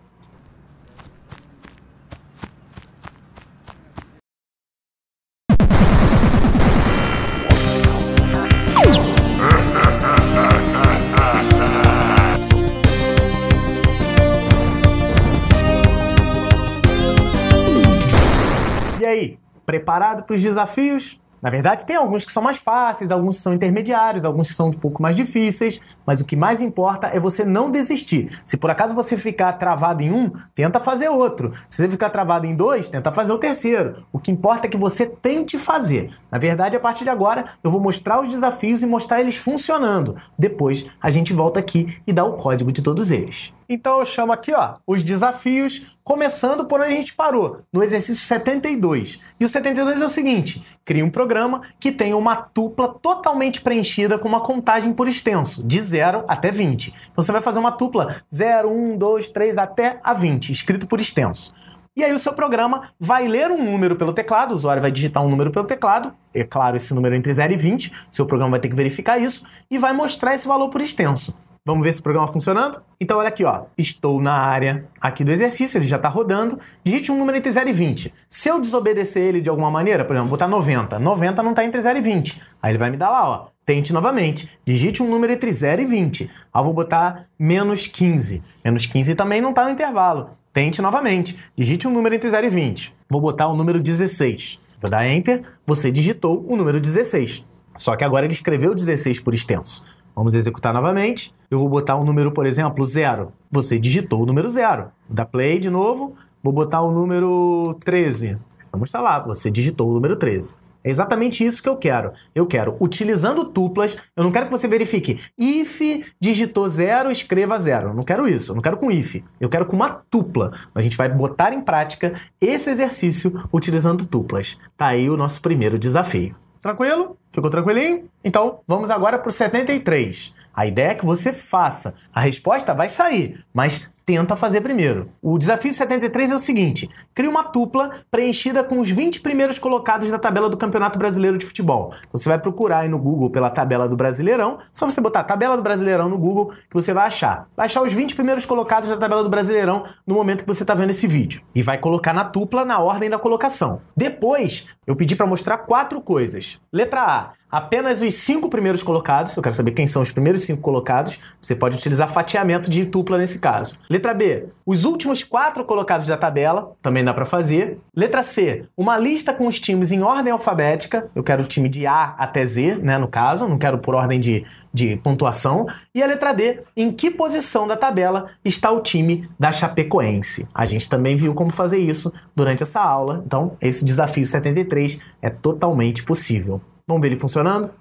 Preparado para os desafios? Na verdade, tem alguns que são mais fáceis, alguns que são intermediários, alguns que são um pouco mais difíceis, mas o que mais importa é você não desistir. Se por acaso você ficar travado em um, tenta fazer outro. Se você ficar travado em dois, tenta fazer o terceiro. O que importa é que você tente fazer. Na verdade, a partir de agora, eu vou mostrar os desafios e mostrar eles funcionando. Depois, a gente volta aqui e dá o código de todos eles. Então eu chamo aqui, ó, os desafios, começando por onde a gente parou, no exercício setenta e dois. E o setenta e dois é o seguinte, cria um programa que tenha uma tupla totalmente preenchida com uma contagem por extenso, de zero até vinte. Então você vai fazer uma tupla zero, um, dois, três, até a vinte, escrito por extenso. E aí o seu programa vai ler um número pelo teclado, o usuário vai digitar um número pelo teclado, é claro, esse número é entre zero e vinte, seu programa vai ter que verificar isso, e vai mostrar esse valor por extenso. Vamos ver esse programa funcionando? Então olha aqui, ó. Estou na área aqui do exercício, ele já está rodando. Digite um número entre zero e vinte. Se eu desobedecer ele de alguma maneira, por exemplo, botar noventa. noventa não está entre zero e vinte. Aí ele vai me dar lá, ó. Tente novamente. Digite um número entre zero e vinte. Ah, vou botar menos quinze. Menos quinze também não está no intervalo. Tente novamente. Digite um número entre zero e vinte. Vou botar o número dezesseis. Vou dar Enter. Você digitou o número dezesseis. Só que agora ele escreveu dezesseis por extenso. Vamos executar novamente. Eu vou botar o número, por exemplo, zero. Você digitou o número zero. Vou dar play de novo. Vou botar o número treze. Vamos estar lá. Você digitou o número treze. É exatamente isso que eu quero. Eu quero, utilizando tuplas, eu não quero que você verifique if digitou zero, escreva zero. Eu não quero isso, eu não quero com if. Eu quero com uma tupla. A gente vai botar em prática esse exercício utilizando tuplas. Tá aí o nosso primeiro desafio. Tranquilo? Ficou tranquilinho? Então, vamos agora para o setenta e três. A ideia é que você faça. A resposta vai sair, mas tenta fazer primeiro. O desafio setenta e três é o seguinte. Crie uma tupla preenchida com os vinte primeiros colocados da tabela do Campeonato Brasileiro de Futebol. Então, você vai procurar aí no Google pela tabela do Brasileirão. Só você botar a tabela do Brasileirão no Google que você vai achar. Vai achar os vinte primeiros colocados da tabela do Brasileirão no momento que você está vendo esse vídeo. E vai colocar na tupla na ordem da colocação. Depois, eu pedi para mostrar quatro coisas. Letra A. Apenas os cinco primeiros colocados. Eu quero saber quem são os primeiros cinco colocados. Você pode utilizar fatiamento de tupla nesse caso. Letra B. Os últimos quatro colocados da tabela. Também dá para fazer. Letra C. Uma lista com os times em ordem alfabética. Eu quero o time de A até Z, né, no caso. Não quero por ordem de, de pontuação. E a letra D. Em que posição da tabela está o time da Chapecoense? A gente também viu como fazer isso durante essa aula. Então, esse desafio setenta e três é totalmente possível. Vamos ver ele funcionando?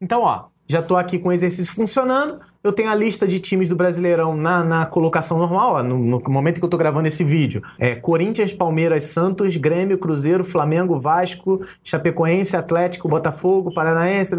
Então, ó, já estou aqui com o exercício funcionando. Eu tenho a lista de times do Brasileirão na, na colocação normal, ó, no, no momento que eu estou gravando esse vídeo. É Corinthians, Palmeiras, Santos, Grêmio, Cruzeiro, Flamengo, Vasco, Chapecoense, Atlético, Botafogo, Paranaense,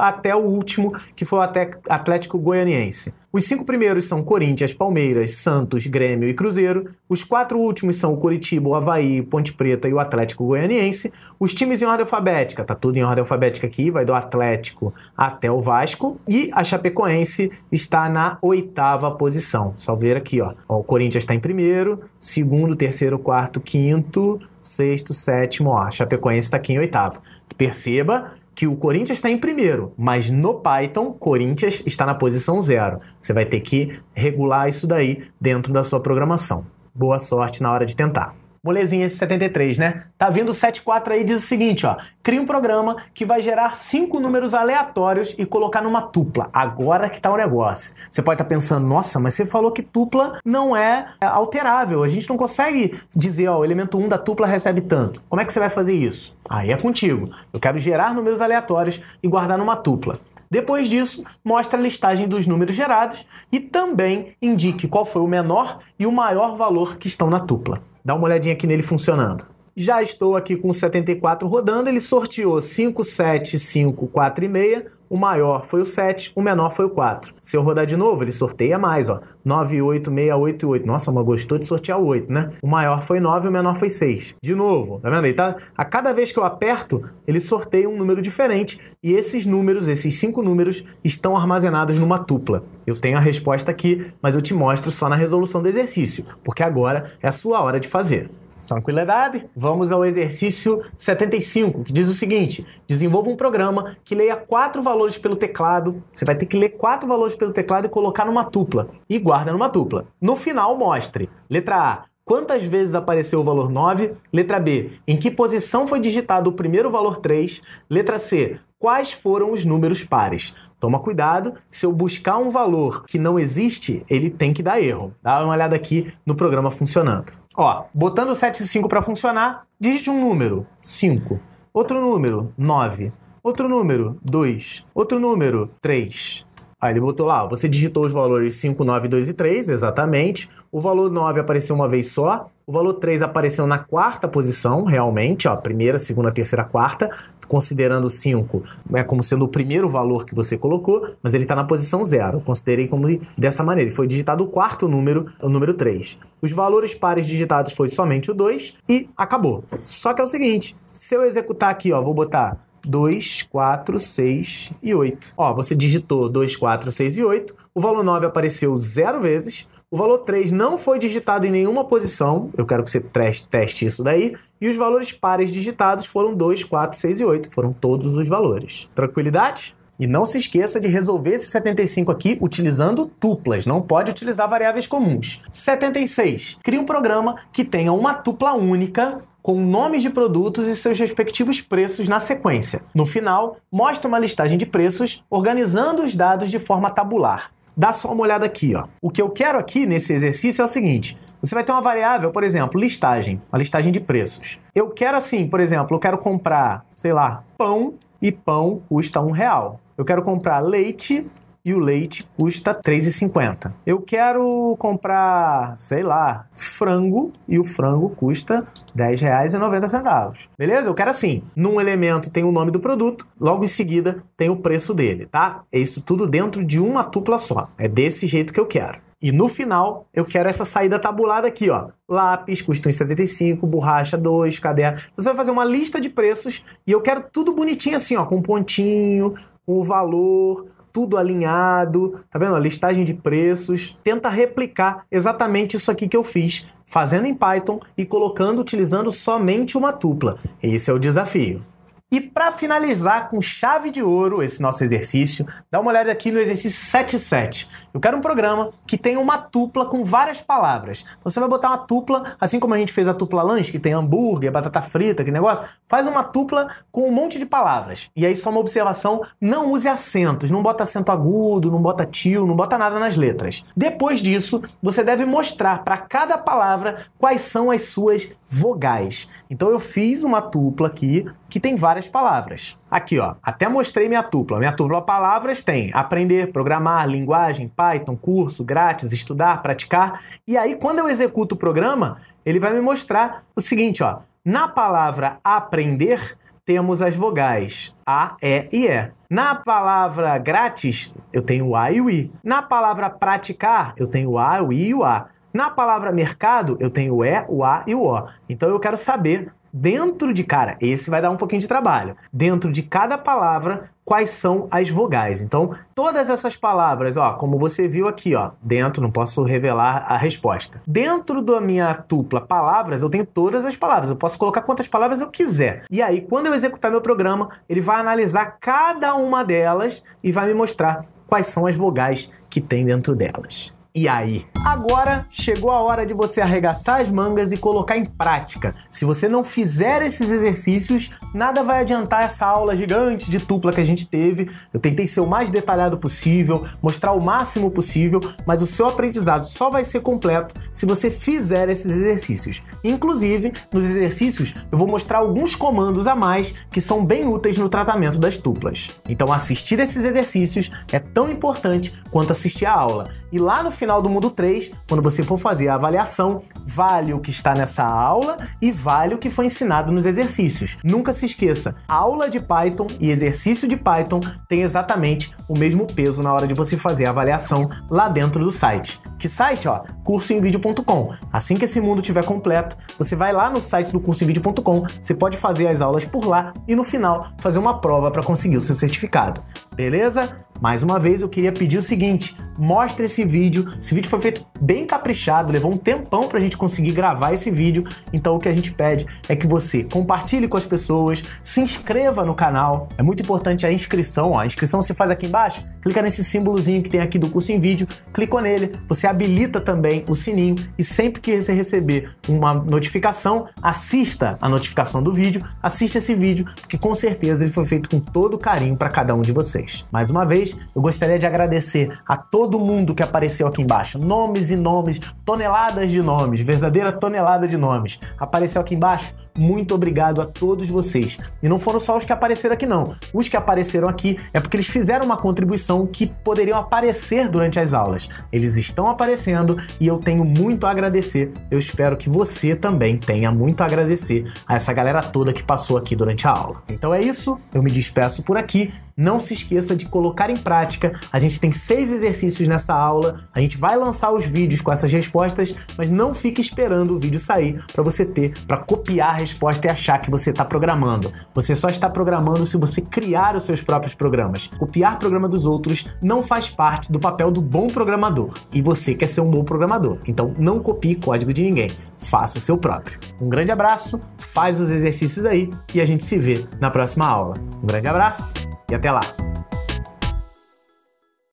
até o último, que foi o Atlético Goianiense. Os cinco primeiros são Corinthians, Palmeiras, Santos, Grêmio e Cruzeiro. Os quatro últimos são o Curitiba, o Avaí, Ponte Preta e o Atlético Goianiense. Os times em ordem alfabética, tá tudo em ordem alfabética aqui, vai do Atlético até o Vasco. E a Chapecoense está na oitava posição. Só ver aqui, ó. Ó, o Corinthians está em primeiro, segundo, terceiro, quarto, quinto, sexto, sétimo, ó. A Chapecoense está aqui em oitavo. Perceba que o Corinthians está em primeiro, mas no Python, Corinthians está na posição zero. Você vai ter que regular isso daí dentro da sua programação. Boa sorte na hora de tentar. Molezinha esse setenta e três, né? Tá vindo o setenta e quatro aí e diz o seguinte, ó. Cria um programa que vai gerar cinco números aleatórios e colocar numa tupla. Agora que tá o negócio. Você pode estar pensando, nossa, mas você falou que tupla não é alterável. A gente não consegue dizer, ó, o elemento um da tupla recebe tanto. Como é que você vai fazer isso? Aí é contigo. Eu quero gerar números aleatórios e guardar numa tupla. Depois disso, mostra a listagem dos números gerados e também indique qual foi o menor e o maior valor que estão na tupla. Dá uma olhadinha aqui nele funcionando. Já estou aqui com o setenta e quatro rodando, ele sorteou cinco, sete, cinco, quatro e meia, o maior foi o sete, o menor foi o quatro. Se eu rodar de novo, ele sorteia mais, ó, nove, oito, seis, oito e oito. Nossa, mas gostou de sortear o oito, né? O maior foi nove, o menor foi seis. De novo, tá vendo aí, tá? A cada vez que eu aperto, ele sorteia um número diferente e esses números, esses cinco números, estão armazenados numa tupla. Eu tenho a resposta aqui, mas eu te mostro só na resolução do exercício, porque agora é a sua hora de fazer. Tranquilidade? Vamos ao exercício setenta e cinco, que diz o seguinte. Desenvolva um programa que leia quatro valores pelo teclado. Você vai ter que ler quatro valores pelo teclado e colocar numa tupla. E guarda numa tupla. No final, mostre. Letra A. Quantas vezes apareceu o valor nove? Letra B. Em que posição foi digitado o primeiro valor três? Letra C. Quais foram os números pares? Toma cuidado, se eu buscar um valor que não existe, ele tem que dar erro. Dá uma olhada aqui no programa funcionando. Ó, botando o setenta e cinco para funcionar, digite um número, cinco. Outro número, nove. Outro número, dois. Outro número, três. Aí ele botou lá, você digitou os valores cinco, nove, dois e três, exatamente. O valor nove apareceu uma vez só. O valor três apareceu na quarta posição, realmente, ó, primeira, segunda, terceira, quarta. Considerando cinco, é como sendo o primeiro valor que você colocou, mas ele está na posição zero. Eu considerei como dessa maneira. Foi digitado o quarto número, o número três. Os valores pares digitados foi somente o dois e acabou. Só que é o seguinte, se eu executar aqui, ó, vou botar dois, quatro, seis e oito. Ó, você digitou dois, quatro, seis e oito, o valor nove apareceu zero vezes, o valor três não foi digitado em nenhuma posição, eu quero que você teste isso daí, e os valores pares digitados foram dois, quatro, seis e oito, foram todos os valores. Tranquilidade? E não se esqueça de resolver esse setenta e cinco aqui utilizando tuplas, não pode utilizar variáveis comuns. setenta e seis. Crie um programa que tenha uma tupla única com nomes de produtos e seus respectivos preços na sequência. No final, mostra uma listagem de preços organizando os dados de forma tabular. Dá só uma olhada aqui, ó. O que eu quero aqui nesse exercício é o seguinte, você vai ter uma variável, por exemplo, listagem, uma listagem de preços. Eu quero assim, por exemplo, eu quero comprar, sei lá, pão e pão custa um real. Eu quero comprar leite e o leite custa três reais e cinquenta centavos. Eu quero comprar, sei lá, frango e o frango custa dez reais e noventa centavos. Beleza? Eu quero assim, num elemento tem o nome do produto, logo em seguida tem o preço dele, tá? É isso tudo dentro de uma tupla só. É desse jeito que eu quero. E no final, eu quero essa saída tabulada aqui, ó. Lápis custa um real e setenta e cinco centavos, borracha dois reais, caderno... Então, você vai fazer uma lista de preços e eu quero tudo bonitinho assim, ó, com pontinho, com o valor, tudo alinhado, tá vendo? A listagem de preços. Tenta replicar exatamente isso aqui que eu fiz, fazendo em Python e colocando, utilizando somente uma tupla. Esse é o desafio. E para finalizar com chave de ouro esse nosso exercício, dá uma olhada aqui no exercício setenta e sete. Eu quero um programa que tenha uma tupla com várias palavras. Então você vai botar uma tupla, assim como a gente fez a tupla lanche, que tem hambúrguer, batata frita, aquele negócio, faz uma tupla com um monte de palavras. E aí só uma observação, não use acentos, não bota acento agudo, não bota tio, não bota nada nas letras. Depois disso, você deve mostrar para cada palavra quais são as suas vogais. Então eu fiz uma tupla aqui que tem várias várias palavras. Aqui, ó, até mostrei minha tupla. Minha tupla palavras tem aprender, programar, linguagem, Python, curso, grátis, estudar, praticar. E aí, quando eu executo o programa, ele vai me mostrar o seguinte, ó. Na palavra aprender, temos as vogais A, E e E. Na palavra grátis, eu tenho o A e o I. Na palavra praticar, eu tenho o A, o I e o A. Na palavra mercado, eu tenho o E, o A e o O. Então, eu quero saber dentro de, cara, esse vai dar um pouquinho de trabalho. Dentro de cada palavra, quais são as vogais. Então, todas essas palavras, ó, como você viu aqui, ó, dentro, não posso revelar a resposta. Dentro da minha tupla palavras, eu tenho todas as palavras. Eu posso colocar quantas palavras eu quiser. E aí, quando eu executar meu programa, ele vai analisar cada uma delas e vai me mostrar quais são as vogais que tem dentro delas. E aí? Agora chegou a hora de você arregaçar as mangas e colocar em prática. Se você não fizer esses exercícios, nada vai adiantar essa aula gigante de tupla que a gente teve. Eu tentei ser o mais detalhado possível, mostrar o máximo possível, mas o seu aprendizado só vai ser completo se você fizer esses exercícios. Inclusive, nos exercícios, eu vou mostrar alguns comandos a mais que são bem úteis no tratamento das tuplas. Então, assistir esses exercícios é tão importante quanto assistir a aula. E lá no final final do Mundo três, quando você for fazer a avaliação, vale o que está nessa aula e vale o que foi ensinado nos exercícios. Nunca se esqueça, aula de Python e exercício de Python tem exatamente o mesmo peso na hora de você fazer a avaliação lá dentro do site. Que site? Ó, curso em vídeo ponto com. Assim que esse mundo estiver completo, você vai lá no site do curso em vídeo ponto com, você pode fazer as aulas por lá e no final fazer uma prova para conseguir o seu certificado. Beleza? Mais uma vez eu queria pedir o seguinte, mostre esse vídeo. Esse vídeo foi feito bem caprichado, levou um tempão pra gente conseguir gravar esse vídeo, então o que a gente pede é que você compartilhe com as pessoas, se inscreva no canal, é muito importante a inscrição, ó. A inscrição você faz aqui embaixo, clica nesse símbolozinho que tem aqui do curso em vídeo, clicou nele, você habilita também o sininho e sempre que você receber uma notificação, assista a notificação do vídeo, assista esse vídeo, porque com certeza ele foi feito com todo carinho para cada um de vocês. Mais uma vez, eu gostaria de agradecer a todo mundo que apareceu aqui embaixo, nomes e nomes, toneladas de nomes, verdadeira tonelada de nomes. Apareceu aqui embaixo? Muito obrigado a todos vocês. E não foram só os que apareceram aqui não. Os que apareceram aqui é porque eles fizeram uma contribuição que poderiam aparecer durante as aulas. Eles estão aparecendo e eu tenho muito a agradecer. Eu espero que você também tenha muito a agradecer a essa galera toda que passou aqui durante a aula. Então é isso, eu me despeço por aqui. Não se esqueça de colocar em prática. A gente tem seis exercícios nessa aula. A gente vai lançar os vídeos com essas respostas, mas não fique esperando o vídeo sair para você ter, para copiar a resposta é achar que você está programando. Você só está programando se você criar os seus próprios programas. Copiar programa dos outros não faz parte do papel do bom programador. E você quer ser um bom programador, então não copie código de ninguém. Faça o seu próprio. Um grande abraço, faz os exercícios aí e a gente se vê na próxima aula. Um grande abraço e até lá!